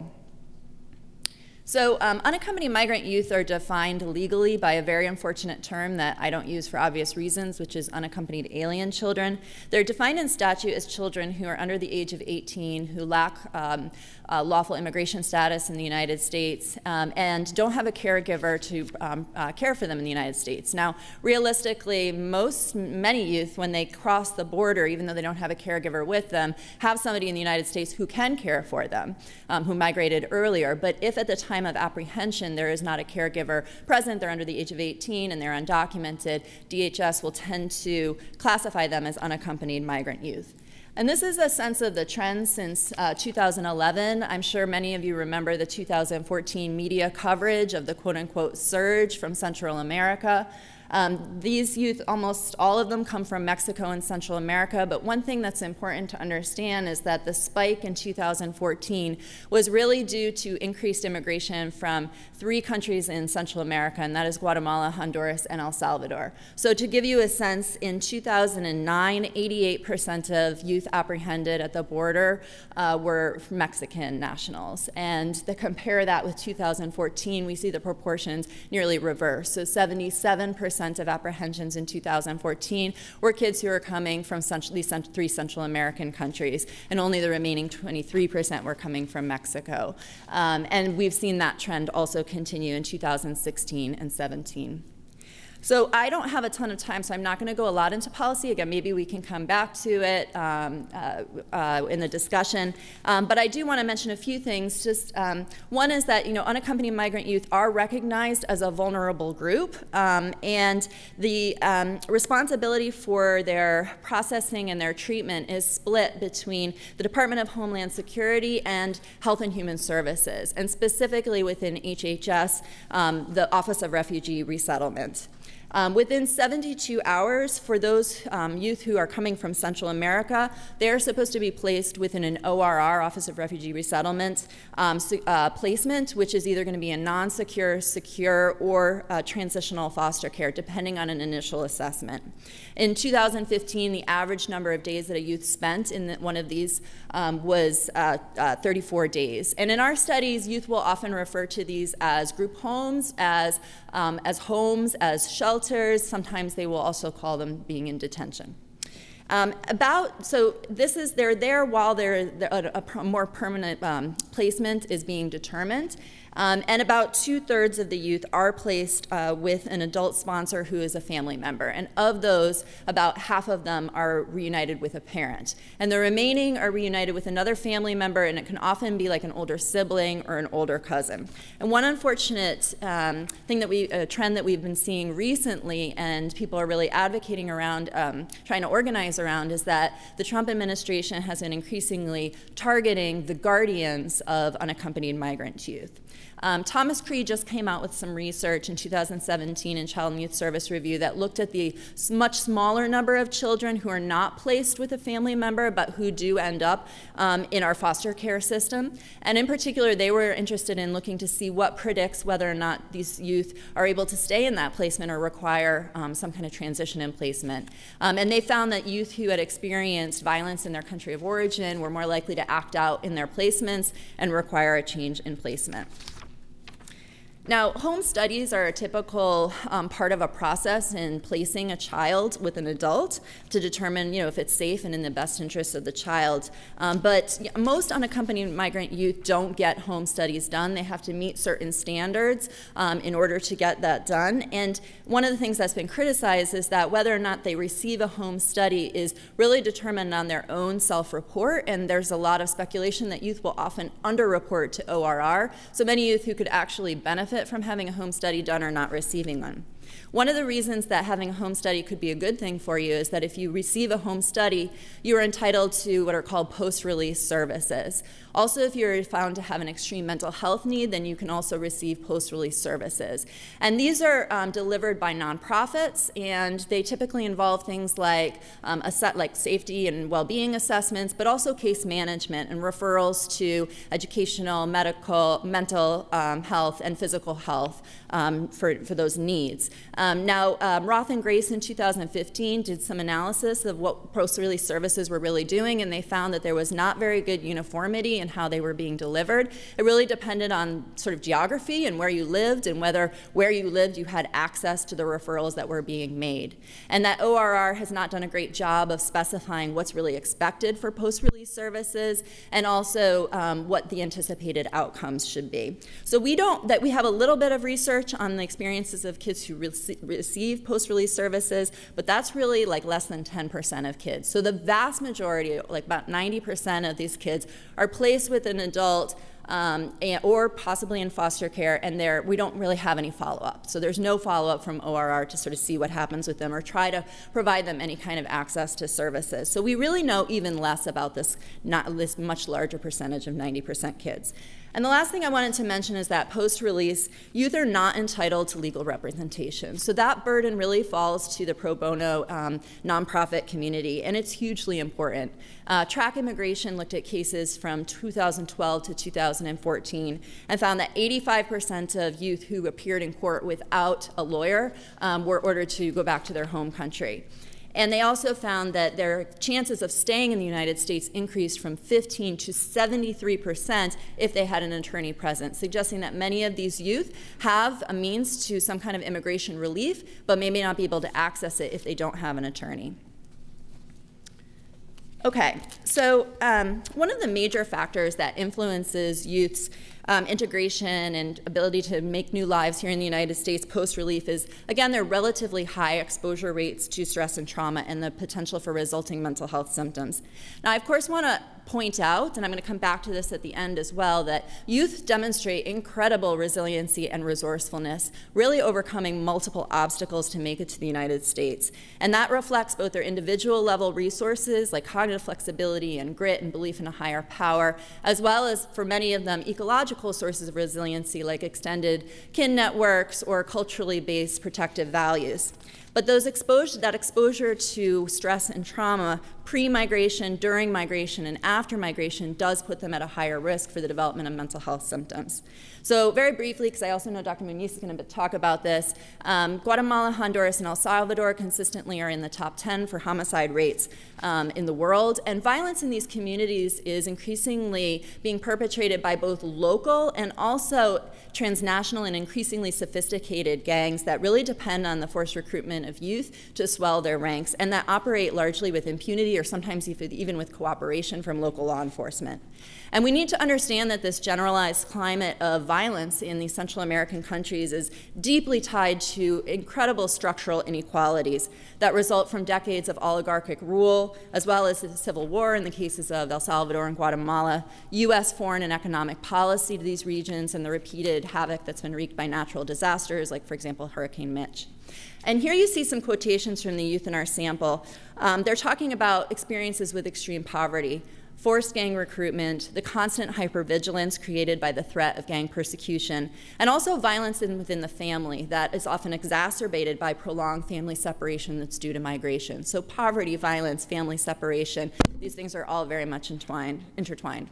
So um, unaccompanied migrant youth are defined legally by a very unfortunate term that I don't use for obvious reasons, which is unaccompanied alien children. They're defined in statute as children who are under the age of eighteen, who lack um, uh, lawful immigration status in the United States, um, and don't have a caregiver to um, uh, care for them in the United States. Now, realistically, most, many youth, when they cross the border, even though they don't have a caregiver with them, have somebody in the United States who can care for them, um, who migrated earlier. But if at the time of apprehension there is not a caregiver present, they're under the age of eighteen, and they're undocumented, D H S will tend to classify them as unaccompanied migrant youth. And this is a sense of the trend since uh, two thousand eleven. I'm sure many of you remember the two thousand fourteen media coverage of the quote-unquote surge from Central America. Um, these youth, almost all of them come from Mexico and Central America, but one thing that's important to understand is that the spike in two thousand fourteen was really due to increased immigration from three countries in Central America, and that is Guatemala, Honduras, and El Salvador. So to give you a sense, in two thousand nine, eighty-eight percent of youth apprehended at the border uh, were Mexican nationals, and to compare that with two thousand fourteen, we see the proportions nearly reversed. So seventy-seven percent of apprehensions in two thousand fourteen were kids who were coming from these three Central American countries, and only the remaining twenty-three percent were coming from Mexico. Um, and we've seen that trend also continue in two thousand sixteen and seventeen. So I don't have a ton of time, so I'm not going to go a lot into policy. Again, maybe we can come back to it um, uh, uh, in the discussion. Um, but I do want to mention a few things. Just um, one is that, you know, unaccompanied migrant youth are recognized as a vulnerable group, um, and the um, responsibility for their processing and their treatment is split between the Department of Homeland Security and Health and Human Services, and specifically within H H S, um, the Office of Refugee Resettlement. Um, within seventy-two hours, for those um, youth who are coming from Central America, they're supposed to be placed within an O R R, Office of Refugee Resettlement, um, so, uh, placement, which is either going to be a non-secure, secure, or uh, transitional foster care, depending on an initial assessment. In two thousand fifteen, the average number of days that a youth spent in the, one of these um, was uh, uh, thirty-four days. And in our studies, youth will often refer to these as group homes, as, um, as homes, as shelters. Sometimes they will also call them being in detention. Um, about, so this is, they're there while they're, a, a more permanent um, placement is being determined. Um, and about two-thirds of the youth are placed uh, with an adult sponsor who is a family member. And of those, about half of them are reunited with a parent. And the remaining are reunited with another family member, and it can often be like an older sibling or an older cousin. And one unfortunate um, thing that we, a trend that we've been seeing recently, and people are really advocating around, um, trying to organize around, is that the Trump administration has been increasingly targeting the guardians of unaccompanied migrant youth. Um, Thomas Crea just came out with some research in two thousand seventeen in Child and Youth Service Review that looked at the much smaller number of children who are not placed with a family member but who do end up um, in our foster care system. And in particular, they were interested in looking to see what predicts whether or not these youth are able to stay in that placement or require um, some kind of transition in placement. Um, and they found that youth who had experienced violence in their country of origin were more likely to act out in their placements and require a change in placement. Now, home studies are a typical um, part of a process in placing a child with an adult to determine, you know, if it's safe and in the best interest of the child. Um, but most unaccompanied migrant youth don't get home studies done. They have to meet certain standards um, in order to get that done. And one of the things that's been criticized is that whether or not they receive a home study is really determined on their own self-report. And there's a lot of speculation that youth will often underreport to O R R. So many youth who could actually benefit from having a home study done or not receiving one. One of the reasons that having a home study could be a good thing for you is that if you receive a home study, you are entitled to what are called post-release services. Also, if you're found to have an extreme mental health need, then you can also receive post-release services. And these are um, delivered by nonprofits, and they typically involve things like, um, like safety and well-being assessments, but also case management and referrals to educational, medical, mental um, health, and physical health um, for, for those needs. Um, now, um, Roth and Grace in two thousand fifteen did some analysis of what post-release services were really doing, and they found that there was not very good uniformity in how they were being delivered. It really depended on sort of geography and where you lived, and whether where you lived you had access to the referrals that were being made. And that O R R has not done a great job of specifying what's really expected for post-release services, and also um, what the anticipated outcomes should be. So we don't, that we have a little bit of research on the experiences of kids who receive post-release services, but that's really like less than ten percent of kids. So the vast majority, like about ninety percent of these kids, are placed with an adult um, or possibly in foster care, and there we don't really have any follow-up. So there's no follow-up from O R R to sort of see what happens with them or try to provide them any kind of access to services. So we really know even less about this, not this much larger percentage of ninety percent kids. And the last thing I wanted to mention is that post-release, youth are not entitled to legal representation. So that burden really falls to the pro bono um, nonprofit community, and it's hugely important. Uh, Track Immigration looked at cases from two thousand twelve to two thousand fourteen and found that eighty-five percent of youth who appeared in court without a lawyer um, were ordered to go back to their home country. And they also found that their chances of staying in the United States increased from fifteen to seventy-three percent if they had an attorney present, suggesting that many of these youth have a means to some kind of immigration relief, but may not be able to access it if they don't have an attorney. Okay, so um, one of the major factors that influences youth's Um, integration and ability to make new lives here in the United States post-relief is, again, their relatively high exposure rates to stress and trauma and the potential for resulting mental health symptoms. Now, I, of course, want to point out, and I'm going to come back to this at the end as well, that youth demonstrate incredible resiliency and resourcefulness, really overcoming multiple obstacles to make it to the United States. And that reflects both their individual level resources, like cognitive flexibility and grit and belief in a higher power, as well as, for many of them, ecological sources of resiliency like extended kin networks or culturally based protective values. But those exposure, that exposure to stress and trauma pre-migration, during migration, and after migration does put them at a higher risk for the development of mental health symptoms. So very briefly, because I also know Doctor Muñiz is going to talk about this, um, Guatemala, Honduras, and El Salvador consistently are in the top ten for homicide rates um, in the world. And violence in these communities is increasingly being perpetrated by both local and also transnational and increasingly sophisticated gangs that really depend on the forced recruitment of youth to swell their ranks, and that operate largely with impunity or sometimes even with cooperation from local law enforcement. And we need to understand that this generalized climate of violence in these Central American countries is deeply tied to incredible structural inequalities that result from decades of oligarchic rule, as well as the civil war in the cases of El Salvador and Guatemala, U S foreign and economic policy to these regions, and the repeated havoc that's been wreaked by natural disasters, like, for example, Hurricane Mitch. And here you see some quotations from the youth in our sample. Um, they're talking about experiences with extreme poverty, forced gang recruitment, the constant hypervigilance created by the threat of gang persecution, and also violence in, within the family that is often exacerbated by prolonged family separation that's due to migration. So poverty, violence, family separation, these things are all very much entwined, intertwined.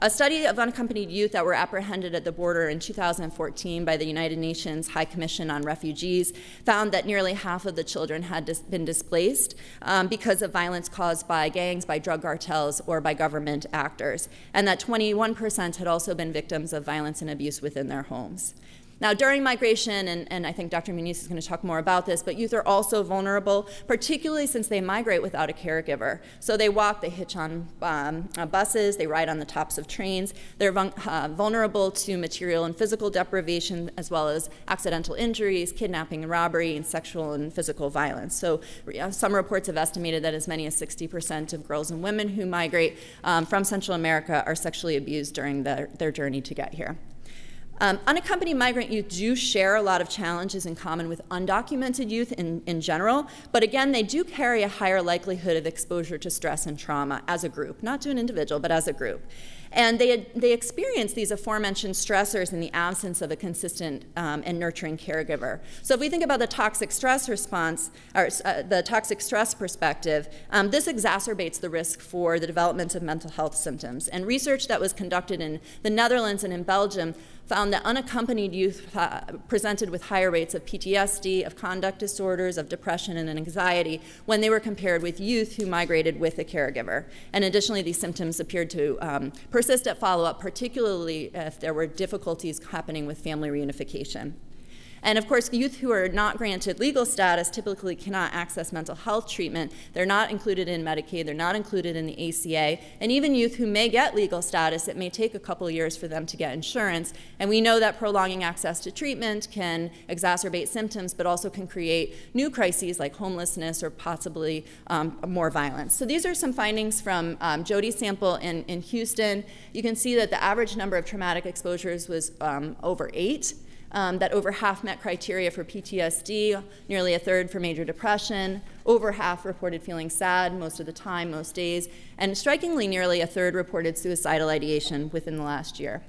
A study of unaccompanied youth that were apprehended at the border in two thousand fourteen by the United Nations High Commission on Refugees found that nearly half of the children had dis been displaced um, because of violence caused by gangs, by drug cartels, or by government actors, and that twenty-one percent had also been victims of violence and abuse within their homes. Now, during migration, and, and I think Doctor Muñiz is going to talk more about this, but youth are also vulnerable, particularly since they migrate without a caregiver. So they walk, they hitch on um, buses, they ride on the tops of trains. They're uh, vulnerable to material and physical deprivation, as well as accidental injuries, kidnapping and robbery, and sexual and physical violence. So uh, some reports have estimated that as many as sixty percent of girls and women who migrate um, from Central America are sexually abused during their, their journey to get here. Um, unaccompanied migrant youth do share a lot of challenges in common with undocumented youth in, in general, but again, they do carry a higher likelihood of exposure to stress and trauma as a group, not to an individual, but as a group. And they, they experience these aforementioned stressors in the absence of a consistent um, and nurturing caregiver. So if we think about the toxic stress response, or uh, the toxic stress perspective, um, this exacerbates the risk for the development of mental health symptoms. And research that was conducted in the Netherlands and in Belgium found that unaccompanied youth uh, presented with higher rates of P T S D, of conduct disorders, of depression, and anxiety when they were compared with youth who migrated with a caregiver. And additionally, these symptoms appeared to um, persist at follow-up, particularly if there were difficulties happening with family reunification. And of course, youth who are not granted legal status typically cannot access mental health treatment. They're not included in Medicaid, they're not included in the A C A, and even youth who may get legal status, it may take a couple years for them to get insurance. And we know that prolonging access to treatment can exacerbate symptoms, but also can create new crises like homelessness or possibly um, more violence. So these are some findings from um, Jody's sample in, in Houston. You can see that the average number of traumatic exposures was um, over eight. Um, that over half met criteria for P T S D, nearly a third for major depression, over half reported feeling sad most of the time, most days, and strikingly nearly a third reported suicidal ideation within the last year.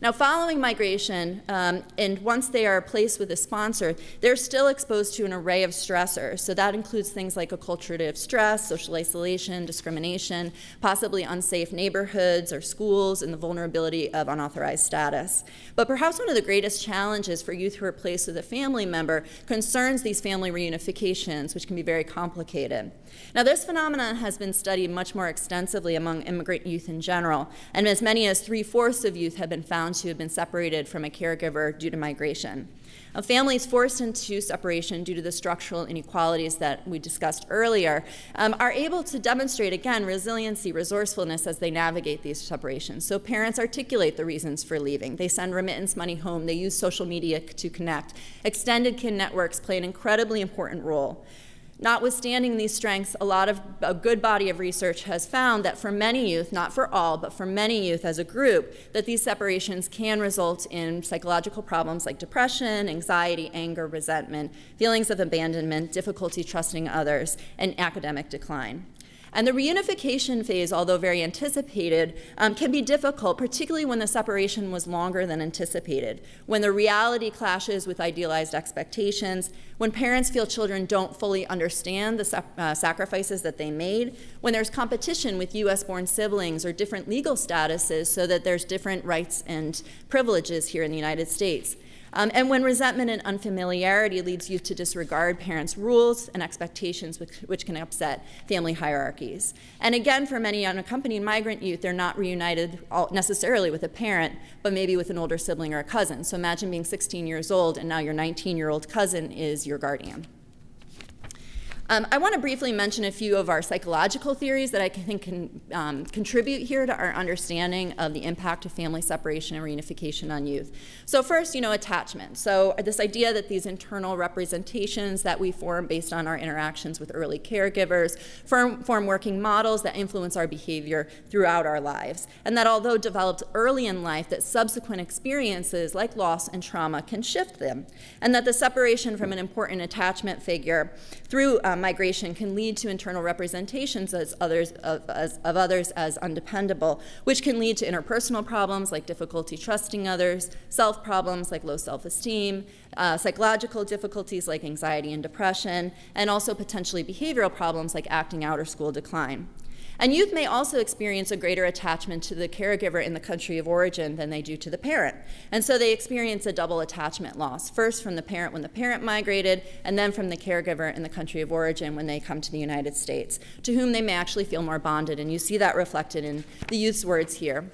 Now, following migration, um, and once they are placed with a sponsor, they're still exposed to an array of stressors. So that includes things like acculturative stress, social isolation, discrimination, possibly unsafe neighborhoods or schools, and the vulnerability of unauthorized status. But perhaps one of the greatest challenges for youth who are placed with a family member concerns these family reunifications, which can be very complicated. Now, this phenomenon has been studied much more extensively among immigrant youth in general, and as many as three-fourths of youth have been found to have been separated from a caregiver due to migration. A family is forced into separation due to the structural inequalities that we discussed earlier, um, are able to demonstrate, again, resiliency, resourcefulness as they navigate these separations. So parents articulate the reasons for leaving. They send remittance money home. They use social media to connect. Extended kin networks play an incredibly important role. Notwithstanding these strengths, a lot of a good body of research has found that for many youth, not for all, but for many youth as a group, that these separations can result in psychological problems like depression, anxiety, anger, resentment, feelings of abandonment, difficulty trusting others, and academic decline. And the reunification phase, although very anticipated, um, can be difficult, particularly when the separation was longer than anticipated, when the reality clashes with idealized expectations, when parents feel children don't fully understand the uh, sacrifices that they made, when there's competition with U S born siblings or different legal statuses so that there's different rights and privileges here in the United States. Um, and when resentment and unfamiliarity leads youth to disregard parents' rules and expectations, which, which can upset family hierarchies. And again, for many unaccompanied migrant youth, they're not reunited all, necessarily with a parent, but maybe with an older sibling or a cousin. So imagine being sixteen years old and now your nineteen-year-old cousin is your guardian. Um, I want to briefly mention a few of our psychological theories that I think can um, contribute here to our understanding of the impact of family separation and reunification on youth. So first, you know, attachment. So this idea that these internal representations that we form based on our interactions with early caregivers form, form working models that influence our behavior throughout our lives, and that although developed early in life, that subsequent experiences like loss and trauma can shift them, and that the separation from an important attachment figure through um, migration can lead to internal representations as others, of, as, of others as undependable, which can lead to interpersonal problems like difficulty trusting others, self problems like low self-esteem, uh, psychological difficulties like anxiety and depression, and also potentially behavioral problems like acting out or school decline. And youth may also experience a greater attachment to the caregiver in the country of origin than they do to the parent. And so they experience a double attachment loss, first from the parent when the parent migrated, and then from the caregiver in the country of origin when they come to the United States, to whom they may actually feel more bonded. And you see that reflected in the youth's words here.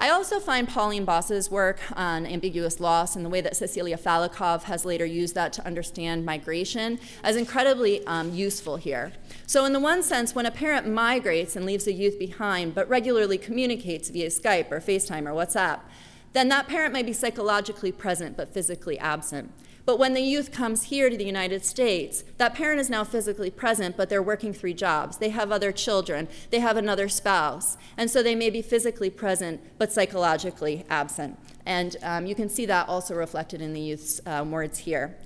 I also find Pauline Boss's work on ambiguous loss and the way that Cecilia Falikov has later used that to understand migration as incredibly um, useful here. So in the one sense, when a parent migrates and leaves a youth behind but regularly communicates via Skype or FaceTime or WhatsApp, then that parent may be psychologically present but physically absent. But when the youth comes here to the United States, that parent is now physically present, but they're working three jobs. They have other children. They have another spouse. And so they may be physically present, but psychologically absent. And um, you can see that also reflected in the youth's uh, words here.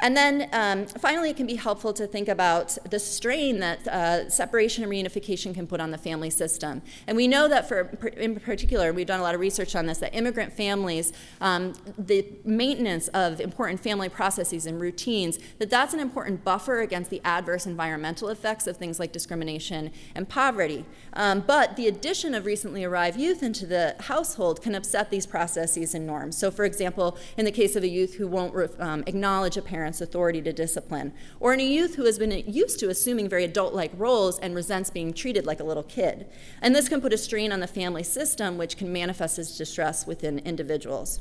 And then um, finally, it can be helpful to think about the strain that uh, separation and reunification can put on the family system. And we know that for, in particular, we've done a lot of research on this, that immigrant families, um, the maintenance of important family processes and routines, that that's an important buffer against the adverse environmental effects of things like discrimination and poverty. Um, but the addition of recently arrived youth into the household can upset these processes and norms. So for example, in the case of a youth who won't um, acknowledge a parent authority to discipline, or in a youth who has been used to assuming very adult-like roles and resents being treated like a little kid. And this can put a strain on the family system, which can manifest as distress within individuals.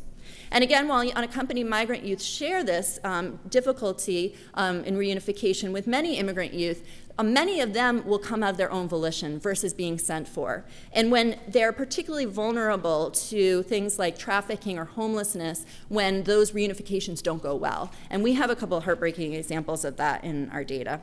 And again, while unaccompanied migrant youth share this um, difficulty um, in reunification with many immigrant youth, uh, many of them will come out of their own volition versus being sent for. And when they're particularly vulnerable to things like trafficking or homelessness, when those reunifications don't go well. And we have a couple of heartbreaking examples of that in our data.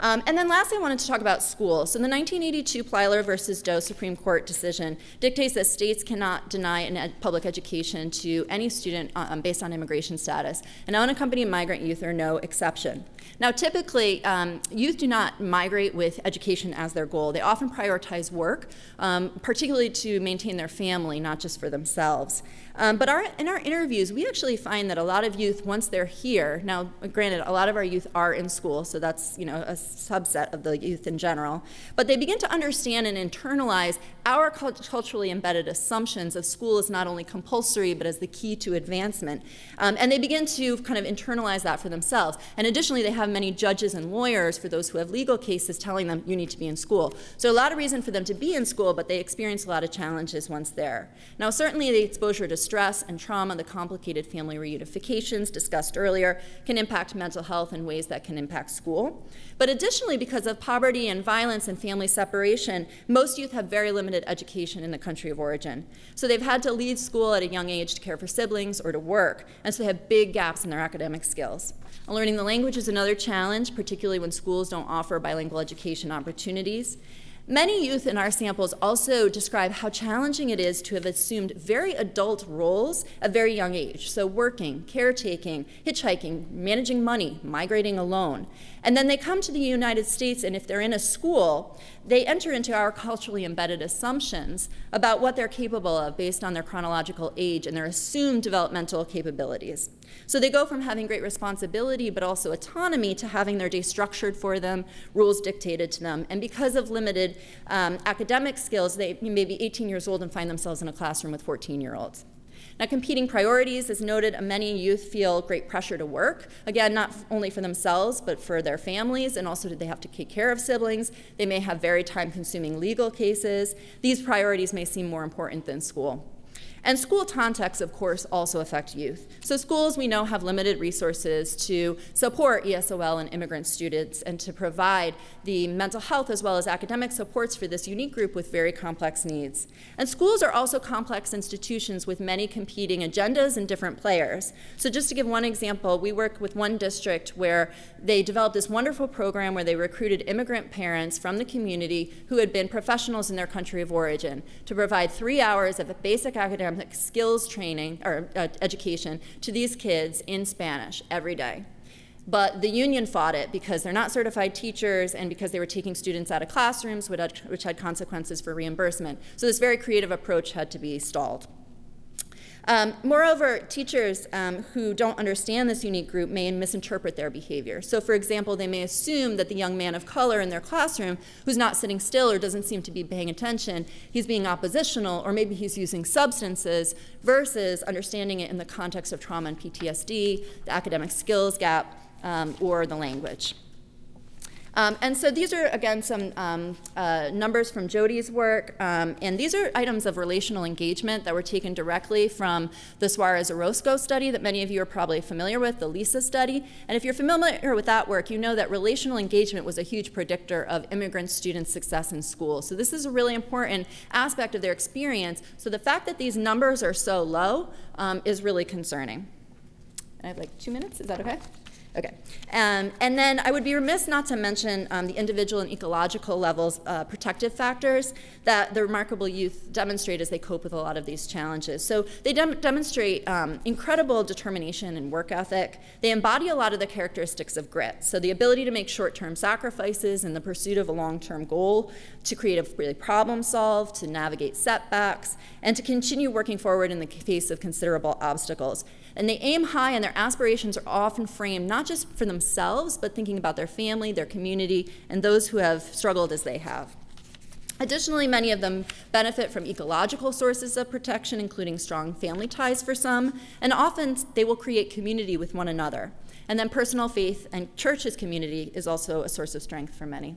Um, and then lastly, I wanted to talk about schools. So the nineteen eighty-two Plyler versus Doe Supreme Court decision dictates that states cannot deny an ed public education to any student um, based on immigration status, and unaccompanied migrant youth are no exception. Now, typically, um, youth do not migrate with education as their goal. They often prioritize work, um, particularly to maintain their family, not just for themselves. Um, but our, in our interviews, we actually find that a lot of youth, once they're here, now granted, a lot of our youth are in school, so that's, you know, a subset of the youth in general, but they begin to understand and internalize our culturally embedded assumptions of school as not only compulsory, but as the key to advancement. Um, and they begin to kind of internalize that for themselves. And additionally, they have many judges and lawyers for those who have legal cases telling them you need to be in school. So a lot of reason for them to be in school, but they experience a lot of challenges once there. Now, certainly the exposure to stress and trauma, the complicated family reunifications discussed earlier, can impact mental health in ways that can impact school. But additionally, because of poverty and violence and family separation, most youth have very limited education in the country of origin. So they've had to leave school at a young age to care for siblings or to work, and so they have big gaps in their academic skills. And learning the language is another challenge, particularly when schools don't offer bilingual education opportunities. Many youth in our samples also describe how challenging it is to have assumed very adult roles at a very young age, so working, caretaking, hitchhiking, managing money, migrating alone. And then they come to the United States, and if they're in a school, they enter into our culturally embedded assumptions about what they're capable of based on their chronological age and their assumed developmental capabilities. So they go from having great responsibility but also autonomy to having their day structured for them, rules dictated to them, and because of limited Um, academic skills, they may be eighteen years old and find themselves in a classroom with fourteen-year-olds. Now, competing priorities, as noted, many youth feel great pressure to work. Again, not only for themselves, but for their families, and also they have to take care of siblings. They may have very time-consuming legal cases. These priorities may seem more important than school. And school contexts, of course, also affect youth. So schools, we know, have limited resources to support E S O L and immigrant students and to provide the mental health as well as academic supports for this unique group with very complex needs. And schools are also complex institutions with many competing agendas and different players. So just to give one example, we work with one district where they developed this wonderful program where they recruited immigrant parents from the community who had been professionals in their country of origin to provide three hours of a basic academic skills training or uh, education to these kids in Spanish every day. But the union fought it because they're not certified teachers and because they were taking students out of classrooms, which had consequences for reimbursement. So this very creative approach had to be stalled. Um, moreover, teachers um, who don't understand this unique group may misinterpret their behavior. So, for example, they may assume that the young man of color in their classroom who's not sitting still or doesn't seem to be paying attention, he's being oppositional, or maybe he's using substances, versus understanding it in the context of trauma and P T S D, the academic skills gap, um, or the language. Um, and so these are, again, some um, uh, numbers from Jody's work, um, and these are items of relational engagement that were taken directly from the Suarez-Orozco study that many of you are probably familiar with, the LISA study. And if you're familiar with that work, you know that relational engagement was a huge predictor of immigrant students' success in school. So this is a really important aspect of their experience. So the fact that these numbers are so low um, is really concerning. I have like two minutes, is that okay? Okay, um, and then I would be remiss not to mention um, the individual and ecological levels uh, protective factors that the remarkable youth demonstrate as they cope with a lot of these challenges. So they dem demonstrate um, incredible determination and work ethic. They embody a lot of the characteristics of grit, so the ability to make short-term sacrifices in the pursuit of a long-term goal, to creatively problem solve, to navigate setbacks, and to continue working forward in the face of considerable obstacles. And they aim high, and their aspirations are often framed not just for themselves, but thinking about their family, their community, and those who have struggled as they have. Additionally, many of them benefit from ecological sources of protection, including strong family ties for some, and often they will create community with one another. And then personal faith and church's community is also a source of strength for many.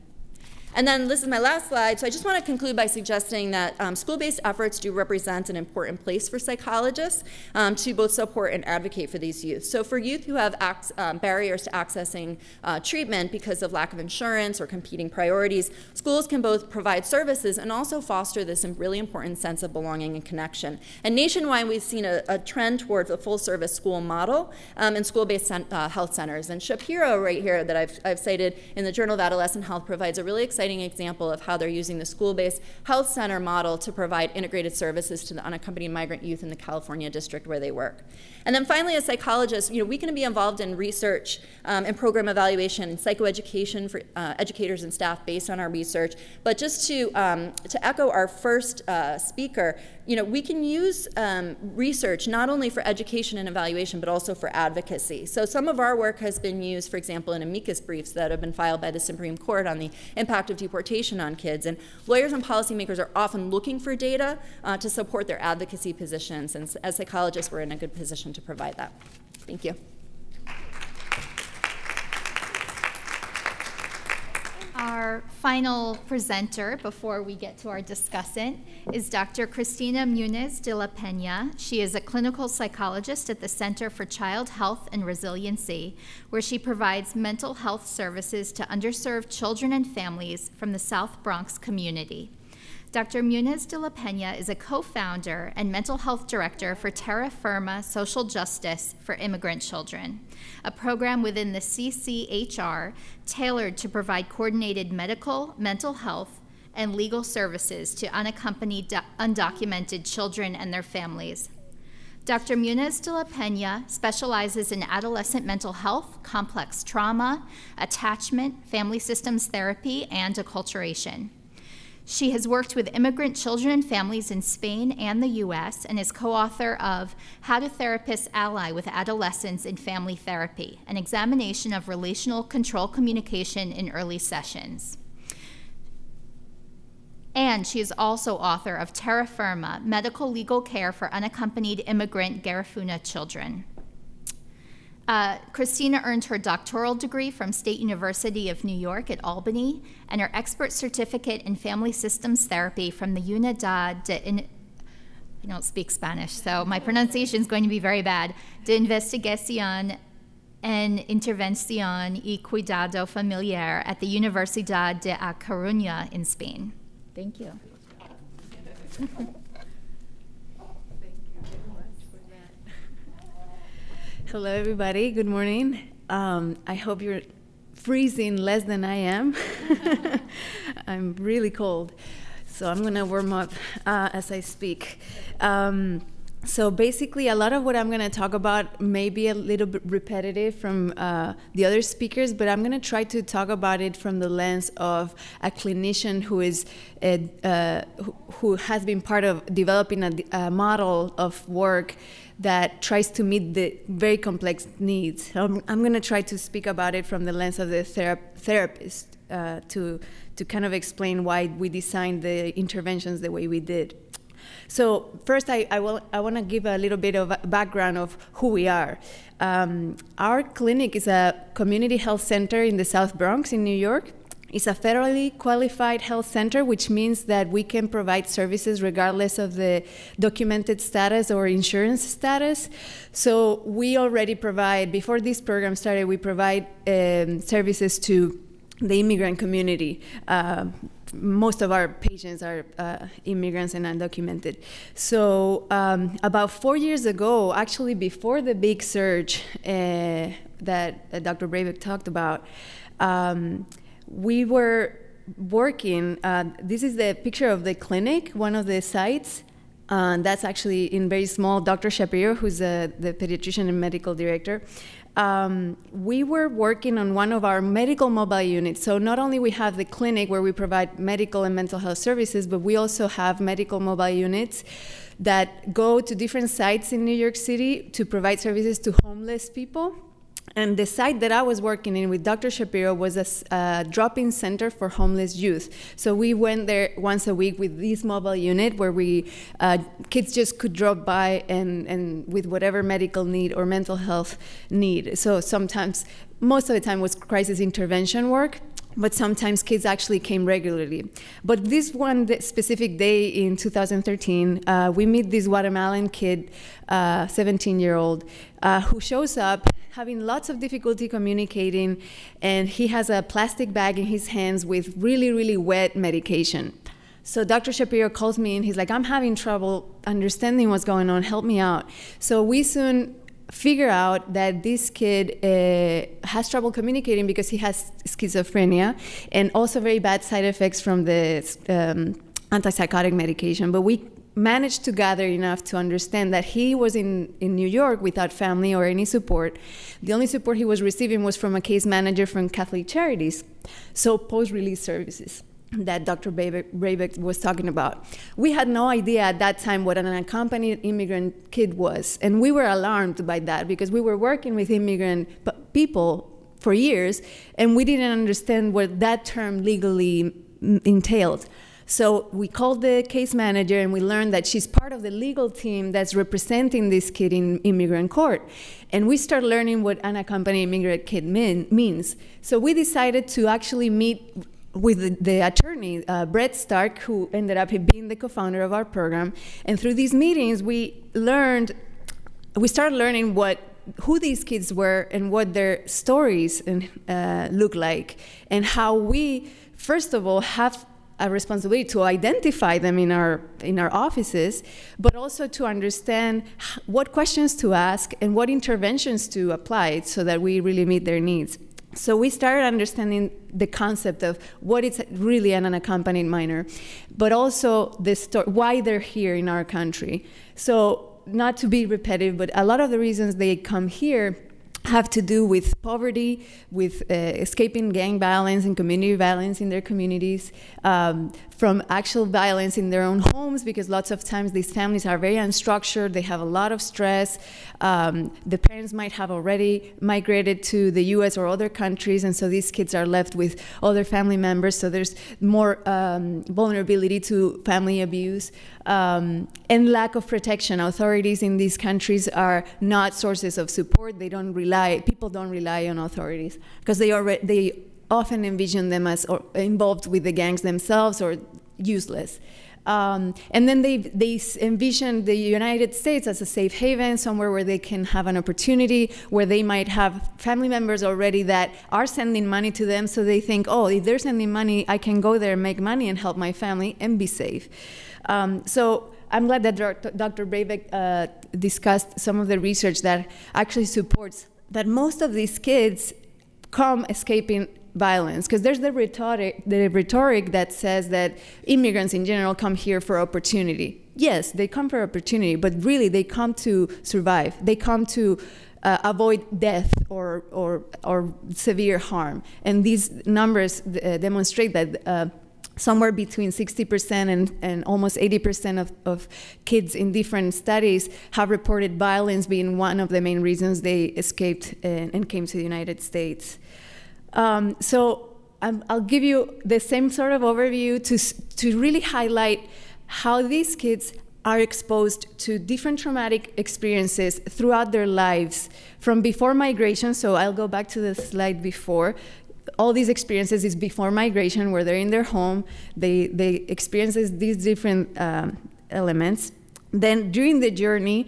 And then this is my last slide. So I just want to conclude by suggesting that um, school-based efforts do represent an important place for psychologists um, to both support and advocate for these youth. So for youth who have ac um, barriers to accessing uh, treatment because of lack of insurance or competing priorities, schools can both provide services and also foster this really important sense of belonging and connection. And nationwide, we've seen a, a trend towards a full-service school model um, and school-based uh, health centers. And Shapiro right here that I've, I've cited in the Journal of Adolescent Health provides a really exciting example of how they're using the school-based health center model to provide integrated services to the unaccompanied migrant youth in the California district where they work. And then finally, as psychologists, you know, we can be involved in research um, and program evaluation and psychoeducation for uh, educators and staff based on our research. But just to, um, to echo our first uh, speaker, you know, we can use um, research not only for education and evaluation, but also for advocacy. So some of our work has been used, for example, in amicus briefs that have been filed by the Supreme Court on the impact of deportation on kids. And lawyers and policymakers are often looking for data uh, to support their advocacy positions. And as psychologists, we're in a good position to provide that. Thank you. Our final presenter before we get to our discussant is Doctor Cristina Muñiz de la Peña. She is a clinical psychologist at the Center for Child Health and Resiliency, where she provides mental health services to underserved children and families from the South Bronx community. Doctor Muñiz de la Peña is a co-founder and mental health director for Terra Firma Social Justice for Immigrant Children, a program within the C C H R tailored to provide coordinated medical, mental health, and legal services to unaccompanied undocumented children and their families. Doctor Muñiz de la Peña specializes in adolescent mental health, complex trauma, attachment, family systems therapy, and acculturation. She has worked with immigrant children and families in Spain and the U S and is co-author of How Do Therapists Ally with Adolescents in Family Therapy, an examination of relational control communication in early sessions. And she is also author of Terra Firma, Medical Legal Care for Unaccompanied Immigrant Garifuna Children. Uh, Cristina earned her doctoral degree from State University of New York at Albany and her expert certificate in family systems therapy from the Unidad de in I don't speak Spanish, so my pronunciation is going to be very bad, de Investigación en Intervención y Cuidado Familiar at the Universidad de A Coruña in Spain. Thank you. Hello, everybody. Good morning. Um, I hope you're freezing less than I am. I'm really cold, so I'm going to warm up uh, as I speak. Um, so basically, a lot of what I'm going to talk about may be a little bit repetitive from uh, the other speakers, but I'm going to try to talk about it from the lens of a clinician who is a, uh, who has been part of developing a, a model of work that tries to meet the very complex needs. I'm, I'm going to try to speak about it from the lens of the thera therapist uh, to, to kind of explain why we designed the interventions the way we did. So first, I, I, will, I want to give a little bit of a background of who we are. Um, our clinic is a community health center in the South Bronx in New York. It's a federally qualified health center, which means that we can provide services regardless of the documented status or insurance status. So we already provide, before this program started, we provide um, services to the immigrant community. Uh, most of our patients are uh, immigrants and undocumented. So um, about four years ago, actually before the big surge uh, that uh, Doctor Brabeck talked about, um, we were working, uh, this is the picture of the clinic, one of the sites, and uh, that's actually in very small, Doctor Shapiro, who's a, the pediatrician and medical director. Um, we were working on one of our medical mobile units. So not only we have the clinic where we provide medical and mental health services, but we also have medical mobile units that go to different sites in New York City to provide services to homeless people. And the site that I was working in with Doctor Shapiro was a uh, drop-in center for homeless youth. So we went there once a week with this mobile unit where we uh, kids just could drop by and, and with whatever medical need or mental health need. So sometimes, most of the time was crisis intervention work. but sometimes kids actually came regularly. But this one specific day in two thousand thirteen, uh, we meet this Guatemalan kid, seventeen-year-old, uh, uh, who shows up having lots of difficulty communicating, and he has a plastic bag in his hands with really, really wet medication. So Doctor Shapiro calls me, and he's like, I'm having trouble understanding what's going on. Help me out. So we soon figure out that this kid uh, has trouble communicating because he has schizophrenia and also very bad side effects from the um, antipsychotic medication. But we managed to gather enough to understand that he was in, in New York without family or any support. The only support he was receiving was from a case manager from Catholic Charities, so post-release services that Doctor Brabeck was talking about. We had no idea at that time what an unaccompanied immigrant kid was, and we were alarmed by that because we were working with immigrant people for years, and we didn't understand what that term legally entailed. So we called the case manager, and we learned that she's part of the legal team that's representing this kid in immigrant court. And we start learning what unaccompanied immigrant kid mean, means. So we decided to actually meet with the, the attorney, uh, Brett Stark, who ended up being the co-founder of our program. And through these meetings, we learned, we started learning what, who these kids were and what their stories and, uh, look like, and how we, first of all, have a responsibility to identify them in our, in our offices, but also to understand what questions to ask and what interventions to apply so that we really meet their needs. So we started understanding the concept of what is really an unaccompanied minor, but also the story, why they're here in our country. So not to be repetitive, but a lot of the reasons they come here have to do with poverty, with uh, escaping gang violence and community violence in their communities, um, from actual violence in their own homes, because lots of times these families are very unstructured, they have a lot of stress, um, the parents might have already migrated to the U S or other countries, and so these kids are left with other family members, so there's more um, vulnerability to family abuse, um, and lack of protection. Authorities in these countries are not sources of support, they don't rely People don't rely on authorities because they, already, they often envision them as or involved with the gangs themselves or useless. Um, and then they, they envision the United States as a safe haven, somewhere where they can have an opportunity, where they might have family members already that are sending money to them. So they think, oh, if they're sending money, I can go there and make money and help my family and be safe. Um, so I'm glad that Doctor Brabeck uh, discussed some of the research that actually supports that most of these kids come escaping violence, because there's the rhetoric, the rhetoric that says that immigrants in general come here for opportunity. Yes, they come for opportunity, but really they come to survive. They come to uh, avoid death or, or, or severe harm. And these numbers uh, demonstrate that uh, somewhere between sixty percent and, and almost eighty percent of, of kids in different studies have reported violence being one of the main reasons they escaped and, and came to the United States. Um, so I'm, I'll give you the same sort of overview to, to really highlight how these kids are exposed to different traumatic experiences throughout their lives from before migration. So I'll go back to the slide before. All these experiences is before migration, where they're in their home, they, they experience these different um, elements. Then during the journey,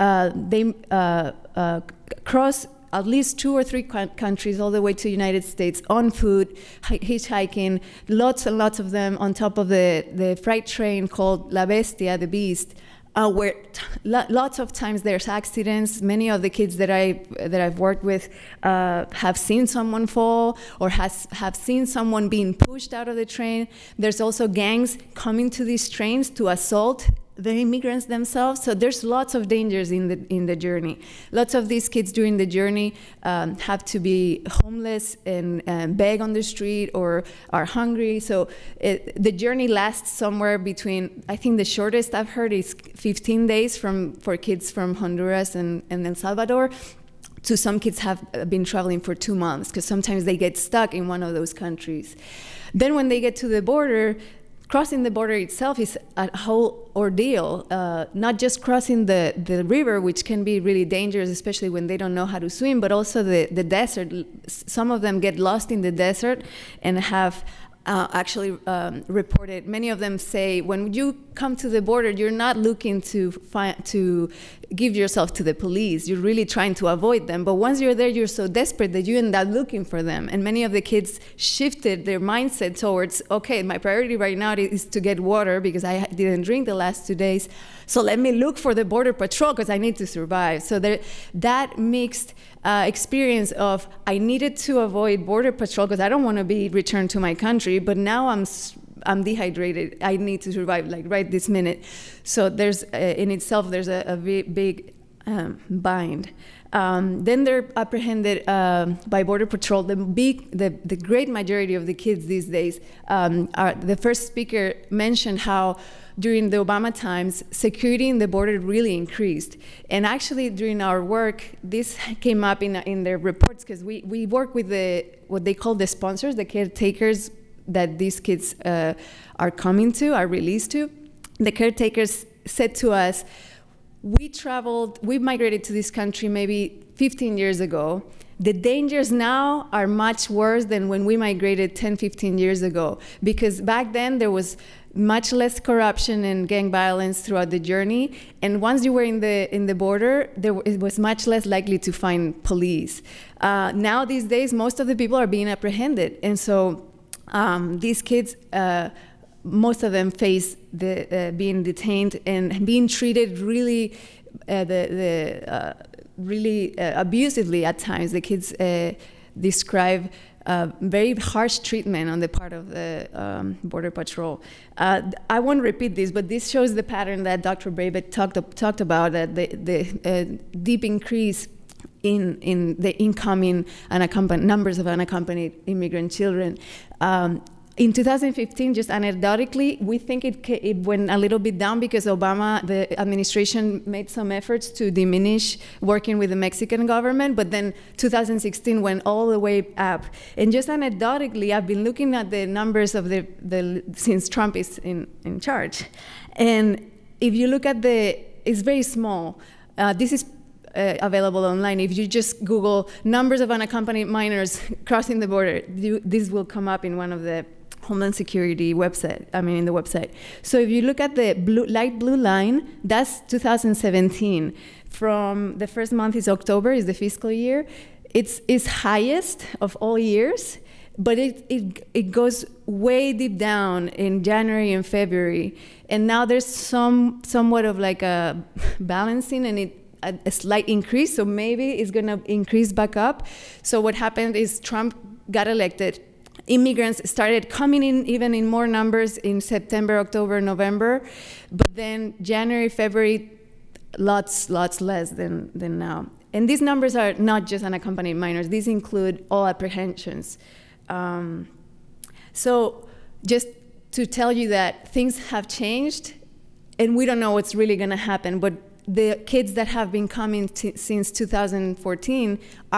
uh, they uh, uh, cross at least two or three countries all the way to the United States on foot, hitchhiking, lots and lots of them on top of the, the freight train called La Bestia, the Beast. Uh, where t lots of times there's accidents. Many of the kids that I that I've worked with uh, have seen someone fall or has have seen someone being pushed out of the train. There's also gangs coming to these trains to assault the immigrants themselves. So there's lots of dangers in the in the journey. Lots of these kids during the journey um, have to be homeless and, and beg on the street or are hungry. So it, the journey lasts somewhere between, I think the shortest I've heard is fifteen days from for kids from Honduras and, and El Salvador, to some kids have been traveling for two months because sometimes they get stuck in one of those countries. Then when they get to the border, crossing the border itself is a whole ordeal, uh, not just crossing the, the river, which can be really dangerous, especially when they don't know how to swim, but also the, the desert. Some of them get lost in the desert and have Uh, actually um, reported, many of them say, when you come to the border, you're not looking to find, to give yourself to the police. You're really trying to avoid them. But once you're there, you're so desperate that you end up looking for them. And many of the kids shifted their mindset towards, okay, my priority right now is to get water because I didn't drink the last two days. So let me look for the border patrol because I need to survive. So there, that mixed uh, experience of, I needed to avoid border patrol because I don't want to be returned to my country, but now I'm I'm dehydrated. I need to survive, like right this minute. So there's uh, in itself there's a, a big um, bind. Um, then they're apprehended uh, by border patrol. The big, the the great majority of the kids these days um, are. The first speaker mentioned how during the Obama times, security in the border really increased. And actually, during our work, this came up in in their reports because we we work with the what they call the sponsors, the caretakers that these kids uh, are coming to, are released to. The caretakers said to us, we traveled, we migrated to this country maybe fifteen years ago. The dangers now are much worse than when we migrated ten, fifteen years ago, because back then there was much less corruption and gang violence throughout the journey. And once you were in the in the border, there it was much less likely to find police. Uh, now these days, most of the people are being apprehended. And so Um, these kids, uh, most of them face the, uh, being detained and being treated really, uh, the, the, uh, really uh, abusively at times. The kids uh, describe uh, very harsh treatment on the part of the um, Border Patrol. Uh, I won't repeat this, but this shows the pattern that Doctor Brabeck talked, talked about, that the, the uh, deep increase In, in the incoming unaccompanied, numbers of unaccompanied immigrant children. Um, in two thousand fifteen, just anecdotally, we think it, it went a little bit down because Obama, the administration, made some efforts to diminish working with the Mexican government, but then two thousand sixteen went all the way up. And just anecdotally, I've been looking at the numbers of the, the since Trump is in, in charge. And if you look at the, it's very small. Uh, this is Uh, available online. If you just Google numbers of unaccompanied minors crossing the border, you, this will come up in one of the Homeland Security website, I mean in the website. So if you look at the blue, light blue line, that's two thousand seventeen. From the first month is October, is the fiscal year. It's, it's highest of all years, but it, it, it goes way deep down in January and February. And now there's some somewhat of like a balancing, and it A, a slight increase, so maybe it's going to increase back up. So what happened is Trump got elected. Immigrants started coming in even in more numbers in September, October, November, but then January, February, lots, lots less than, than now. And these numbers are not just unaccompanied minors. These include all apprehensions. Um, so just to tell you that things have changed, and we don't know what's really going to happen, but the kids that have been coming t since two thousand fourteen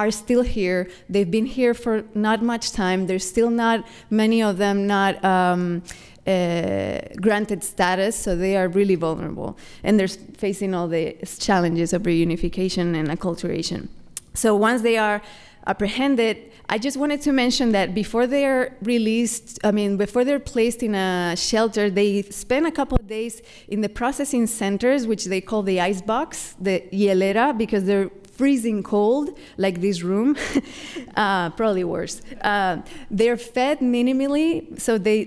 are still here. They've been here for not much time. There's still not many of them not um, uh, granted status, so they are really vulnerable. And they're facing all the challenges of reunification and acculturation. So once they are apprehended, I just wanted to mention that before they are released, I mean, before they're placed in a shelter, they spend a couple of days in the processing centers, which they call the ice box, the hielera, because they're freezing cold, like this room, uh, probably worse. Uh, they're fed minimally, so they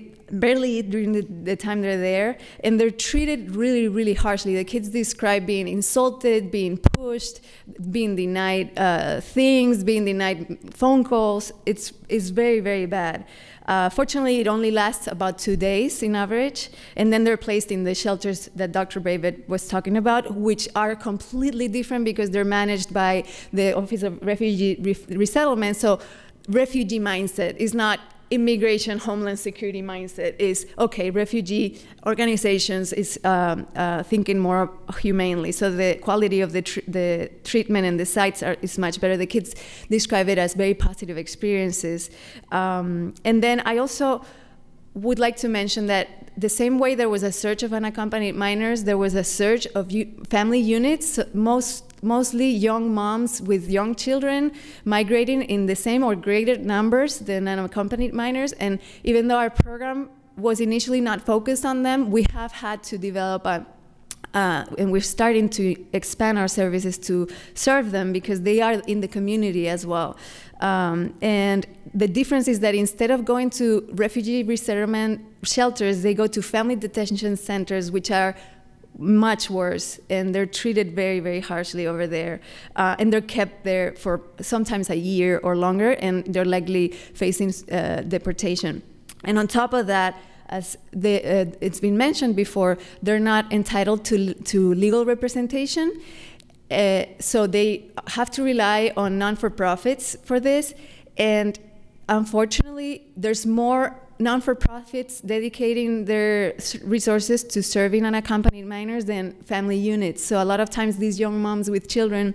barely eat during the, the time they're there, and they're treated really, really harshly. The kids describe being insulted, being pushed, being denied uh, things, being denied phone calls. It's, it's very, very bad. Uh, fortunately, it only lasts about two days in average, and then they're placed in the shelters that Doctor Brabeck was talking about, which are completely different because they're managed by the Office of Refugee Resettlement, so refugee mindset is not immigration, homeland security mindset. Is, okay, refugee organizations is um, uh, thinking more humanely. So the quality of the, tr the treatment and the sites are, is much better. The kids describe it as very positive experiences. Um, and then I also would like to mention that the same way there was a search of unaccompanied minors, there was a search of family units, most mostly young moms with young children migrating in the same or greater numbers than unaccompanied minors. And even though our program was initially not focused on them, we have had to develop a, uh, and we're starting to expand our services to serve them because they are in the community as well. Um, and the difference is that instead of going to refugee resettlement shelters, they go to family detention centers, which are much worse, and they're treated very, very harshly over there. Uh, and they're kept there for sometimes a year or longer, and they're likely facing uh, deportation. And on top of that, as they, uh, it's been mentioned before, they're not entitled to, to legal representation. Uh, so they have to rely on non-for-profits for this. And unfortunately, there's more non-for-profits dedicating their resources to serving unaccompanied minors than family units. So a lot of times these young moms with children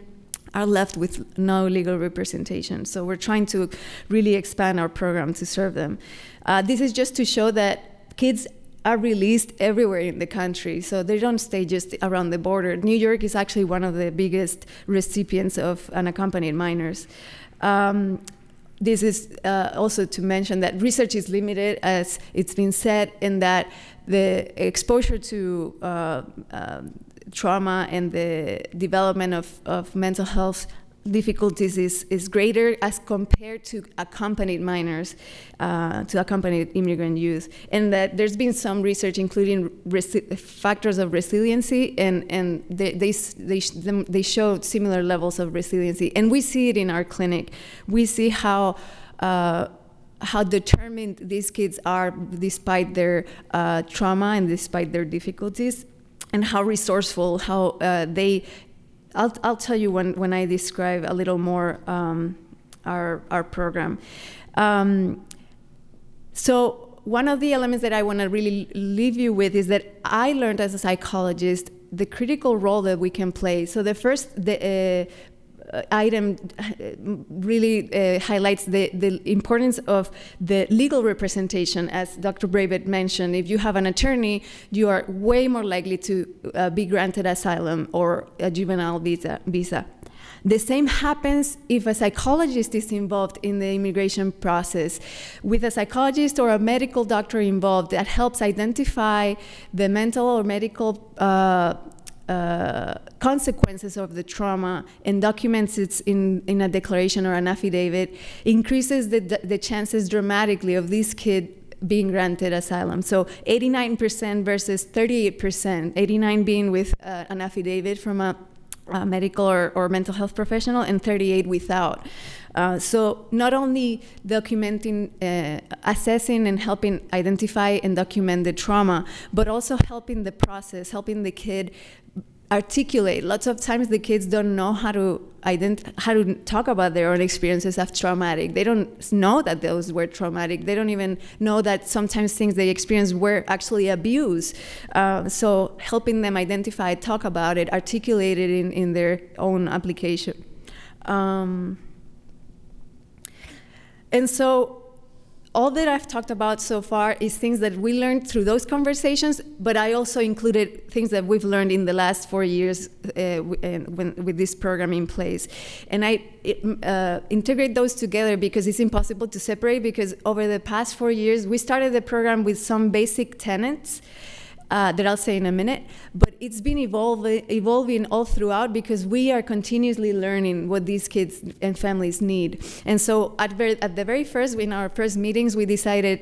are left with no legal representation. So we're trying to really expand our program to serve them. Uh, this is just to show that kids are released everywhere in the country, so they don't stay just around the border. New York is actually one of the biggest recipients of unaccompanied minors. Um, This is uh, also to mention that research is limited, as it's been said, in that the exposure to uh, uh, trauma and the development of, of mental health difficulties is, is greater as compared to accompanied minors, uh, to accompanied immigrant youth. And that there's been some research including factors of resiliency, and, and they, they, they, they showed similar levels of resiliency. And we see it in our clinic. We see how, uh, how determined these kids are despite their uh, trauma and despite their difficulties, and how resourceful, how uh, they I'll, I'll tell you when, when I describe a little more um, our, our program. Um, so one of the elements that I want to really leave you with is that I learned as a psychologist the critical role that we can play. So the first the, uh, item really uh, highlights the, the importance of the legal representation. As Doctor Brabeck mentioned, if you have an attorney, you are way more likely to uh, be granted asylum or a juvenile visa. visa. The same happens if a psychologist is involved in the immigration process. With a psychologist or a medical doctor involved, that helps identify the mental or medical uh, Uh, consequences of the trauma and documents it in, in a declaration or an affidavit, increases the, the chances dramatically of this kid being granted asylum. So eighty-nine percent versus thirty-eight percent, eighty-nine being with uh, an affidavit from a, a medical or, or mental health professional, and thirty-eight without. Uh, so not only documenting, uh, assessing and helping identify and document the trauma, but also helping the process, helping the kid articulate. Lots of times the kids don't know how to ident- how to talk about their own experiences as traumatic. They don't know that those were traumatic. They don't even know that sometimes things they experienced were actually abuse. Uh, so helping them identify, talk about it, articulate it in, in their own application. Um, And so all that I've talked about so far is things that we learned through those conversations, but I also included things that we've learned in the last four years uh, when, with this program in place. And I it, uh, integrate those together because it's impossible to separate, because over the past four years, we started the program with some basic tenets Uh, that I'll say in a minute, but it's been evolving, evolving all throughout because we are continuously learning what these kids and families need. And so at, ver at the very first, in our first meetings, we decided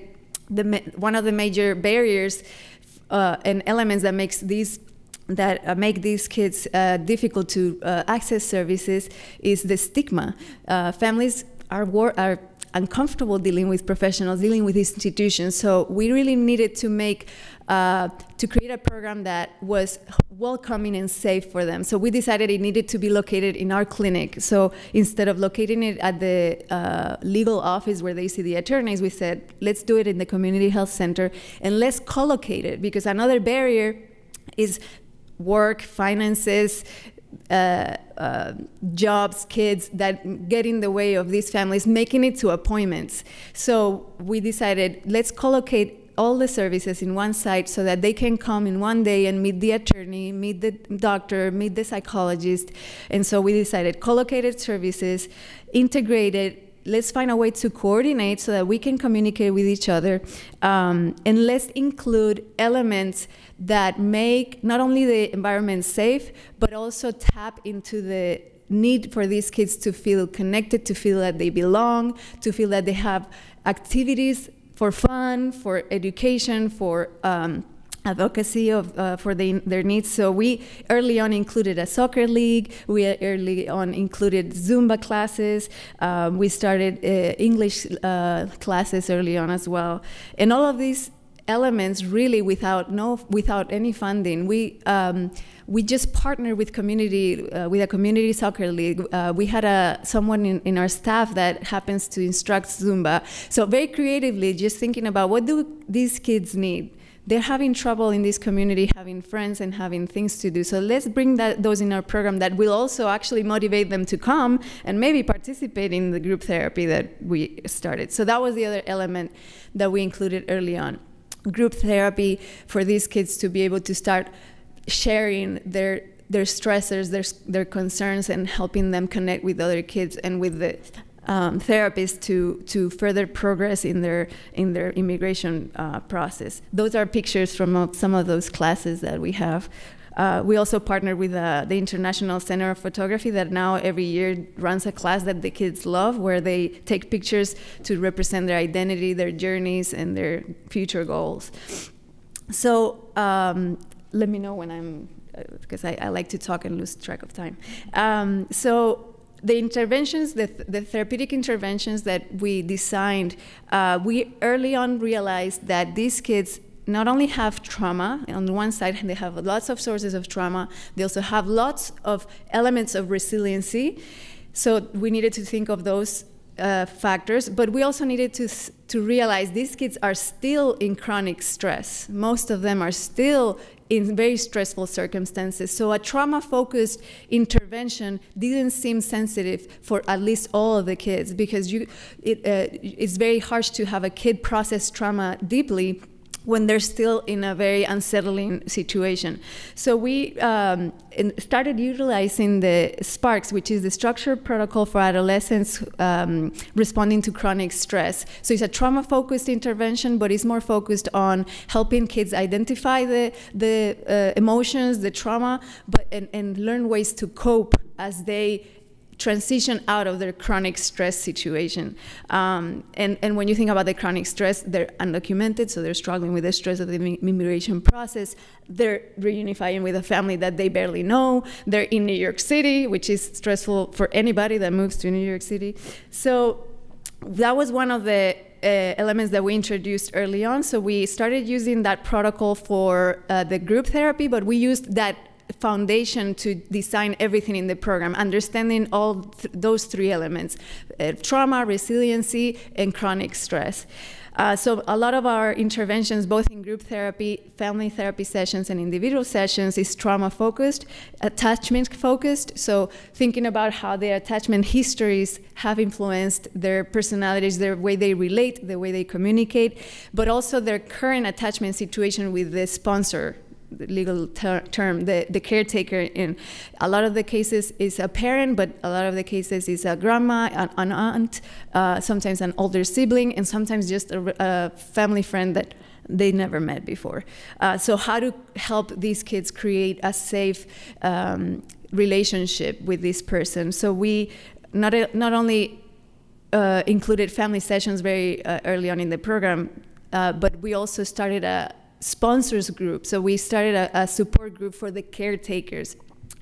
the one of the major barriers uh, and elements that makes these that uh, make these kids uh, difficult to uh, access services is the stigma. Uh, families are war are uncomfortable dealing with professionals, dealing with institutions. So we really needed to make Uh, to create a program that was welcoming and safe for them. So we decided it needed to be located in our clinic. So instead of locating it at the uh, legal office where they see the attorneys, we said, let's do it in the community health center and let's collocate it, because another barrier is work, finances, Uh, uh, jobs, kids that get in the way of these families making it to appointments. So we decided let's collocate all the services in one site so that they can come in one day and meet the attorney, meet the doctor, meet the psychologist. And so we decided co-located services, integrated, let's find a way to coordinate so that we can communicate with each other, um, and let's include elements that make not only the environment safe, but also tap into the need for these kids to feel connected, to feel that they belong, to feel that they have activities for fun, for education, for um, advocacy of, uh, for the, their needs. So we early on included a soccer league, we early on included Zumba classes, um, we started uh, English uh, classes early on as well. And all of these elements really without no without any funding. We um, we just partnered with community uh, with a community soccer league. Uh, we had a someone in, in our staff that happens to instruct Zumba. So very creatively, just thinking about what do these kids need. They're having trouble in this community, having friends and having things to do. So let's bring that, those in our program that will also actually motivate them to come and maybe participate in the group therapy that we started. So that was the other element that we included early on. Group therapy for these kids to be able to start sharing their their stressors, their their concerns, and helping them connect with other kids and with the um, therapists to to further progress in their in their immigration uh, process. Those are pictures from some of those classes that we have. Uh, we also partnered with uh, the International Center of Photography that now every year runs a class that the kids love, where they take pictures to represent their identity, their journeys, and their future goals. So um, let me know when I'm, because I, I like to talk and lose track of time. Um, so. The interventions, the, th the therapeutic interventions that we designed, uh, we early on realized that these kids not only have trauma, on one side they have lots of sources of trauma, they also have lots of elements of resiliency. So we needed to think of those uh, factors, but we also needed to, to realize these kids are still in chronic stress. Most of them are still in very stressful circumstances. So a trauma-focused intervention didn't seem sensitive for at least all of the kids, because you, it, uh, it's very harsh to have a kid process trauma deeply when they're still in a very unsettling situation. So we um, started utilizing the SPARCS, which is the Structured Protocol for Adolescents um, Responding to Chronic Stress. So it's a trauma-focused intervention, but it's more focused on helping kids identify the, the uh, emotions, the trauma, but, and, and learn ways to cope as they transition out of their chronic stress situation. Um, and, and when you think about the chronic stress, they're undocumented, so they're struggling with the stress of the immigration process. They're reunifying with a family that they barely know. They're in New York City, which is stressful for anybody that moves to New York City. So that was one of the Uh, elements that we introduced early on. So we started using that protocol for uh, the group therapy, but we used that foundation to design everything in the program, understanding all th those three elements, uh, trauma, resiliency, and chronic stress. Uh, so a lot of our interventions, both in group therapy, family therapy sessions, and individual sessions, is trauma-focused, attachment-focused. So thinking about how their attachment histories have influenced their personalities, their way they relate, the way they communicate, but also their current attachment situation with the sponsor, the legal ter term, the, the caretaker. In a lot of the cases is a parent, but a lot of the cases is a grandma, an, an aunt, uh, sometimes an older sibling, and sometimes just a, a family friend that they never met before. Uh, so how to help these kids create a safe um, relationship with this person. So we not, a, not only uh, included family sessions very uh, early on in the program, uh, but we also started a sponsors group. So we started a, a support group for the caretakers.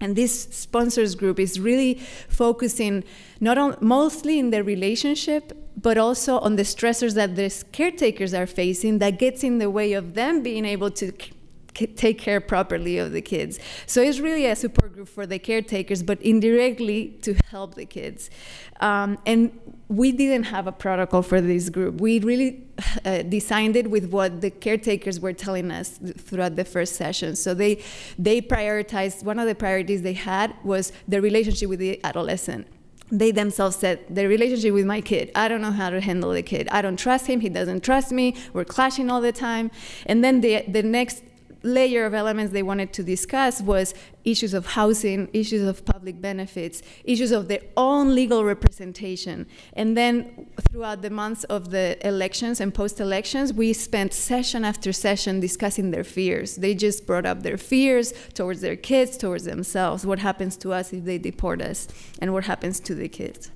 And this sponsors group is really focusing not on, mostly in the relationship, but also on the stressors that these caretakers are facing that gets in the way of them being able to take care properly of the kids. So it's really a support group for the caretakers, but indirectly to help the kids. Um, and we didn't have a protocol for this group. We really uh, designed it with what the caretakers were telling us throughout the first session. So they, they prioritized, one of the priorities they had was the relationship with the adolescent. they themselves said, the relationship with my kid, I don't know how to handle the kid. I don't trust him, he doesn't trust me, we're clashing all the time. And then the, the next layer of elements they wanted to discuss was issues of housing, issues of public benefits, issues of their own legal representation. And then throughout the months of the elections and post-elections, we spent session after session discussing their fears. They just brought up their fears towards their kids, towards themselves, what happens to us if they deport us, and what happens to the kids.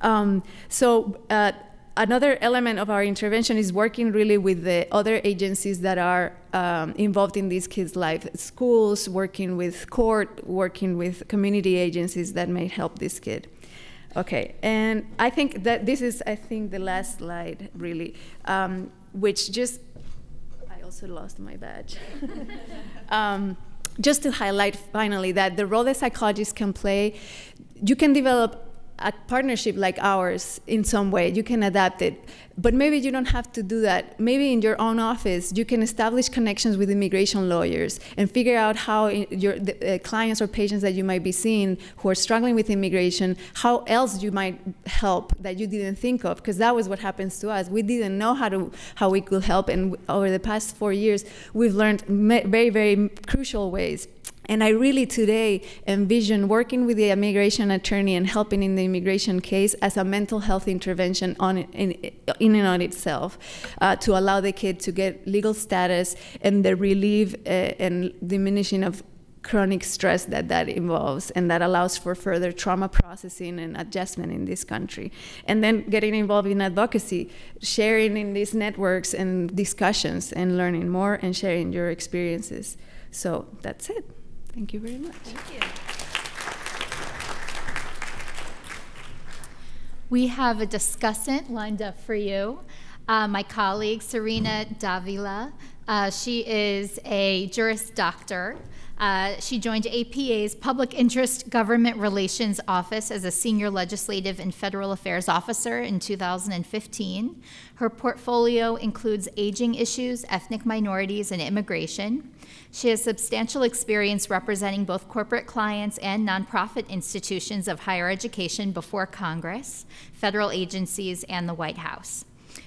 Um, so uh, another element of our intervention is working really with the other agencies that are um, involved in these kids' lives, schools, working with court, working with community agencies that may help this kid. Okay, and I think that this is, I think, the last slide, really, um, which just, I also lost my badge. um, just to highlight, finally, that the role that psychologists can play, you can develop a partnership like ours in some way. You can adapt it, but maybe you don't have to do that. Maybe in your own office, you can establish connections with immigration lawyers and figure out how your the, uh, clients or patients that you might be seeing who are struggling with immigration, how else you might help that you didn't think of, because that was what happens to us. We didn't know how to how we could help, and over the past four years, we've learned very, very crucial ways. And I really today envision working with the immigration attorney and helping in the immigration case as a mental health intervention on, in, in and on itself uh, to allow the kid to get legal status and the relief uh, and diminishing of chronic stress that that involves, and that allows for further trauma processing and adjustment in this country. And then getting involved in advocacy, sharing in these networks and discussions and learning more and sharing your experiences. So that's it. Thank you very much. Thank you. We have a discussant lined up for you. Uh, my colleague, Serena Davila. Uh, she is a Juris Doctor. Uh, she joined A P A's Public Interest Government Relations Office as a Senior Legislative and Federal Affairs Officer in two thousand fifteen. Her portfolio includes aging issues, ethnic minorities, and immigration. She has substantial experience representing both corporate clients and nonprofit institutions of higher education before Congress, federal agencies, and the White House.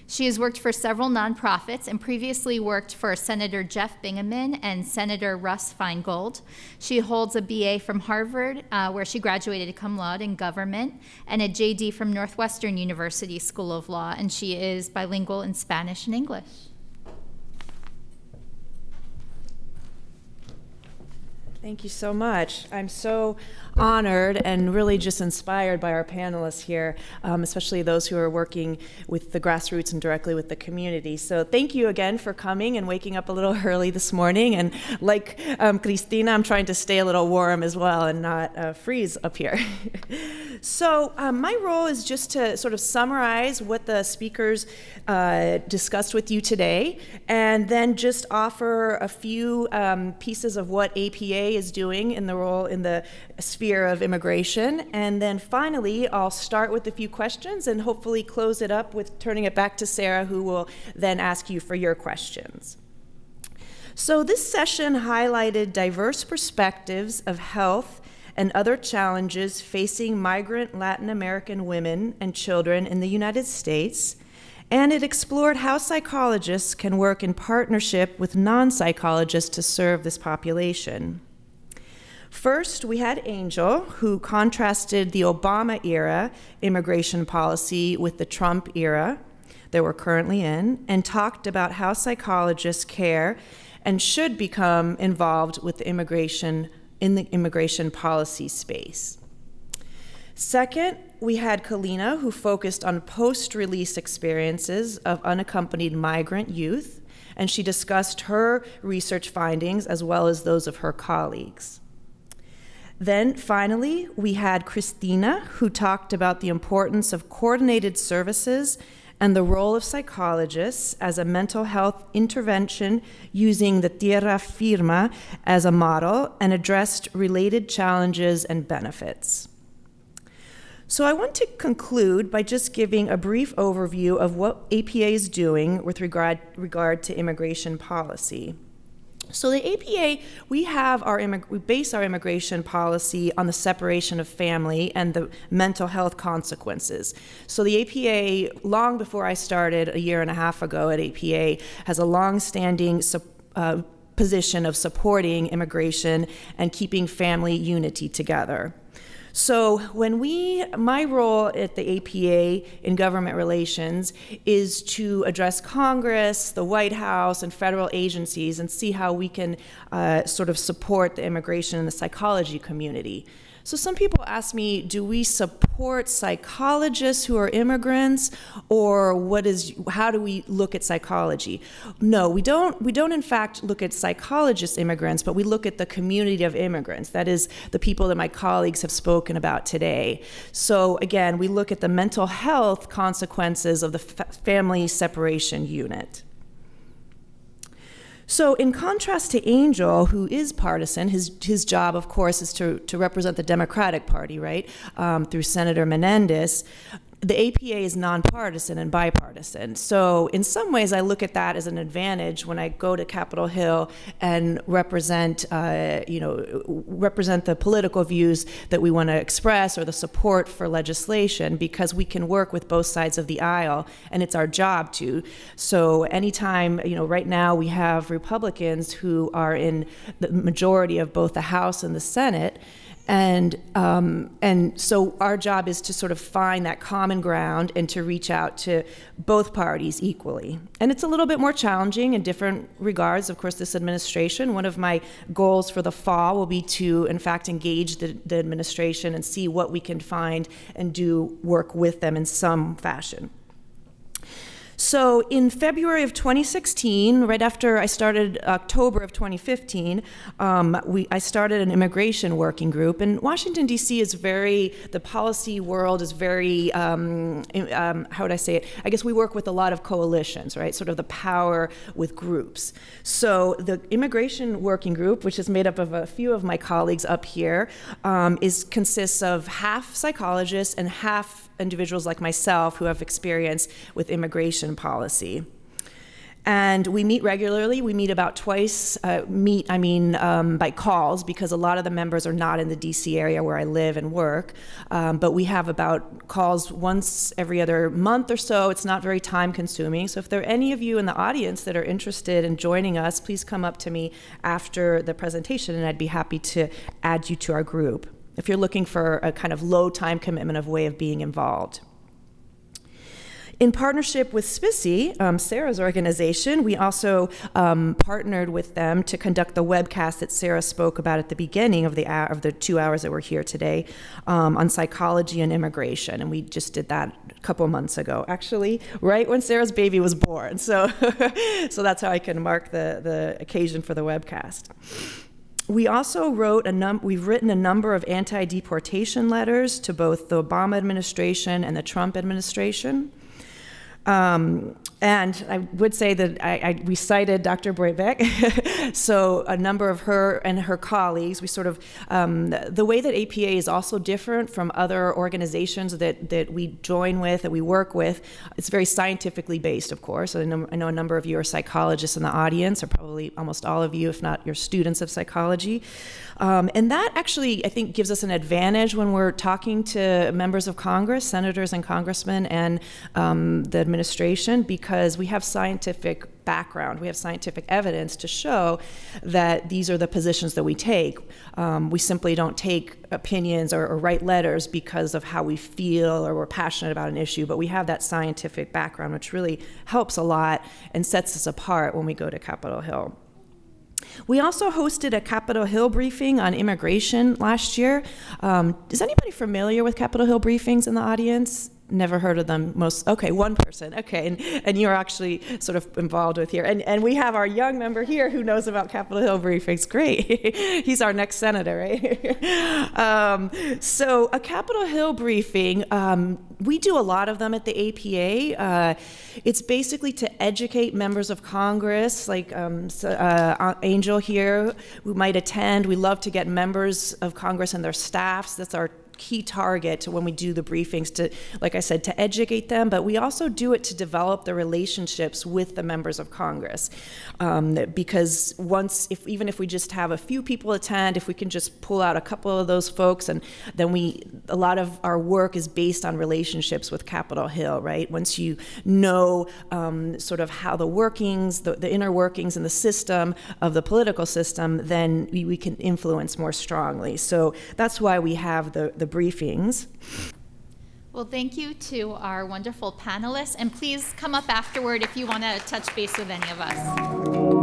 She has worked for several nonprofits and previously worked for Senator Jeff Bingaman and Senator Russ Feingold. She holds a B A from Harvard, uh, where she graduated cum laude in government, and a J D from Northwestern University School of Law, and she is bilingual in Spanish and English. Thank you so much. I'm so honored and really just inspired by our panelists here, um, especially those who are working with the grassroots and directly with the community. So thank you again for coming and waking up a little early this morning. And like um, Cristina, I'm trying to stay a little warm as well and not uh, freeze up here. So um, my role is just to sort of summarize what the speakers uh, discussed with you today, and then just offer a few um, pieces of what A P A is doing in the role in the sphere of immigration. And then finally, I'll start with a few questions and hopefully close it up with turning it back to Sarah, who will then ask you for your questions. So this session highlighted diverse perspectives of health and other challenges facing migrant Latin American women and children in the United States, and it explored how psychologists can work in partnership with non-psychologists to serve this population. First, we had Angel, who contrasted the Obama-era immigration policy with the Trump era that we're currently in, and talked about how psychologists care and should become involved with the immigration in the immigration policy space. Second, we had Kalina, who focused on post-release experiences of unaccompanied migrant youth, and she discussed her research findings as well as those of her colleagues. Then finally, we had Cristina, who talked about the importance of coordinated services and the role of psychologists as a mental health intervention using the Tierra Firma as a model, and addressed related challenges and benefits. So I want to conclude by just giving a brief overview of what A P A is doing with regard, regard to immigration policy. So the A P A, we have our we base our immigration policy on the separation of family and the mental health consequences. So the A P A, long before I started a year and a half ago at A P A, has a long-standing uh, position of supporting immigration and keeping family unity together. So when we, my role at the A P A in government relations is to address Congress, the White House, and federal agencies and see how we can uh, sort of support the immigration and the psychology community. So some people ask me, do we support psychologists who are immigrants, or what is, how do we look at psychology? No, we don't, we don't in fact look at psychologists immigrants, but we look at the community of immigrants. That is the people that my colleagues have spoken about today. So again, we look at the mental health consequences of the family separation unit. So in contrast to Angel, who is partisan, his, his job, of course, is to, to represent the Democratic Party, right, um, through Senator Menendez, the A P A is nonpartisan and bipartisan. So in some ways, I look at that as an advantage when I go to Capitol Hill and represent, uh, you know, represent the political views that we want to express or the support for legislation, because we can work with both sides of the aisle, and it's our job to. So anytime, you know, right now we have Republicans who are in the majority of both the House and the Senate. And, um, and so our job is to sort of find that common ground and to reach out to both parties equally. And it's a little bit more challenging in different regards, of course, this administration. One of my goals for the fall will be to, in fact, engage the, the administration and see what we can find and do work with them in some fashion. So in February of twenty sixteen, right after I started October of twenty fifteen, um, we, I started an immigration working group. And Washington, D C is very, the policy world is very, um, um, how would I say it? I guess we work with a lot of coalitions, right? Sort of the power with groups. So the immigration working group, which is made up of a few of my colleagues up here, um, is, consists of half psychologists and half individuals like myself who have experience with immigration policy. And we meet regularly. We meet about twice, uh, meet, I mean, um, by calls, because a lot of the members are not in the D C area where I live and work. Um, but we have about calls once every other month or so. It's not very time consuming. So if there are any of you in the audience that are interested in joining us, please come up to me after the presentation and I'd be happy to add you to our group, if you're looking for a kind of low time commitment of way of being involved. In partnership with S P I S I, um, Sarah's organization, we also um, partnered with them to conduct the webcast that Sarah spoke about at the beginning of the, hour, of the two hours that we're here today um, on psychology and immigration. And we just did that a couple months ago, actually, right when Sarah's baby was born. So, so that's how I can mark the, the occasion for the webcast. We also wrote a num we've written a number of anti-deportation letters to both the Obama administration and the Trump administration. Um, and I would say that I, I, we cited Doctor Brabeck, so a number of her and her colleagues, we sort of, um, the, the way that A P A is also different from other organizations that, that we join with, that we work with, it's very scientifically based, of course. I know, I know a number of you are psychologists in the audience, or probably almost all of you, if not your students of psychology. Um, and that actually, I think, gives us an advantage when we're talking to members of Congress, senators and congressmen, and um, the administration, because because we have scientific background, we have scientific evidence to show that these are the positions that we take. Um, we simply don't take opinions or, or write letters because of how we feel or we're passionate about an issue, but we have that scientific background, which really helps a lot and sets us apart when we go to Capitol Hill. We also hosted a Capitol Hill briefing on immigration last year. Um, is anybody familiar with Capitol Hill briefings in the audience? Never heard of them. Most okay, one person. Okay, and, and you're actually sort of involved with here. And and we have our young member here who knows about Capitol Hill briefings. Great, he's our next senator, right? um, so a Capitol Hill briefing. Um, we do a lot of them at the A P A. Uh, it's basically to educate members of Congress, like um, uh, Angel here, who might attend. We love to get members of Congress and their staffs. That's our key target when we do the briefings to, like I said, to educate them, but we also do it to develop the relationships with the members of Congress. Um, because once, if even if we just have a few people attend, if we can just pull out a couple of those folks, and then we, a lot of our work is based on relationships with Capitol Hill, right? Once you know um, sort of how the workings, the, the inner workings and the system of the political system, then we, we can influence more strongly. So that's why we have the, the briefings. Well, thank you to our wonderful panelists, and please come up afterward if you want to touch base with any of us.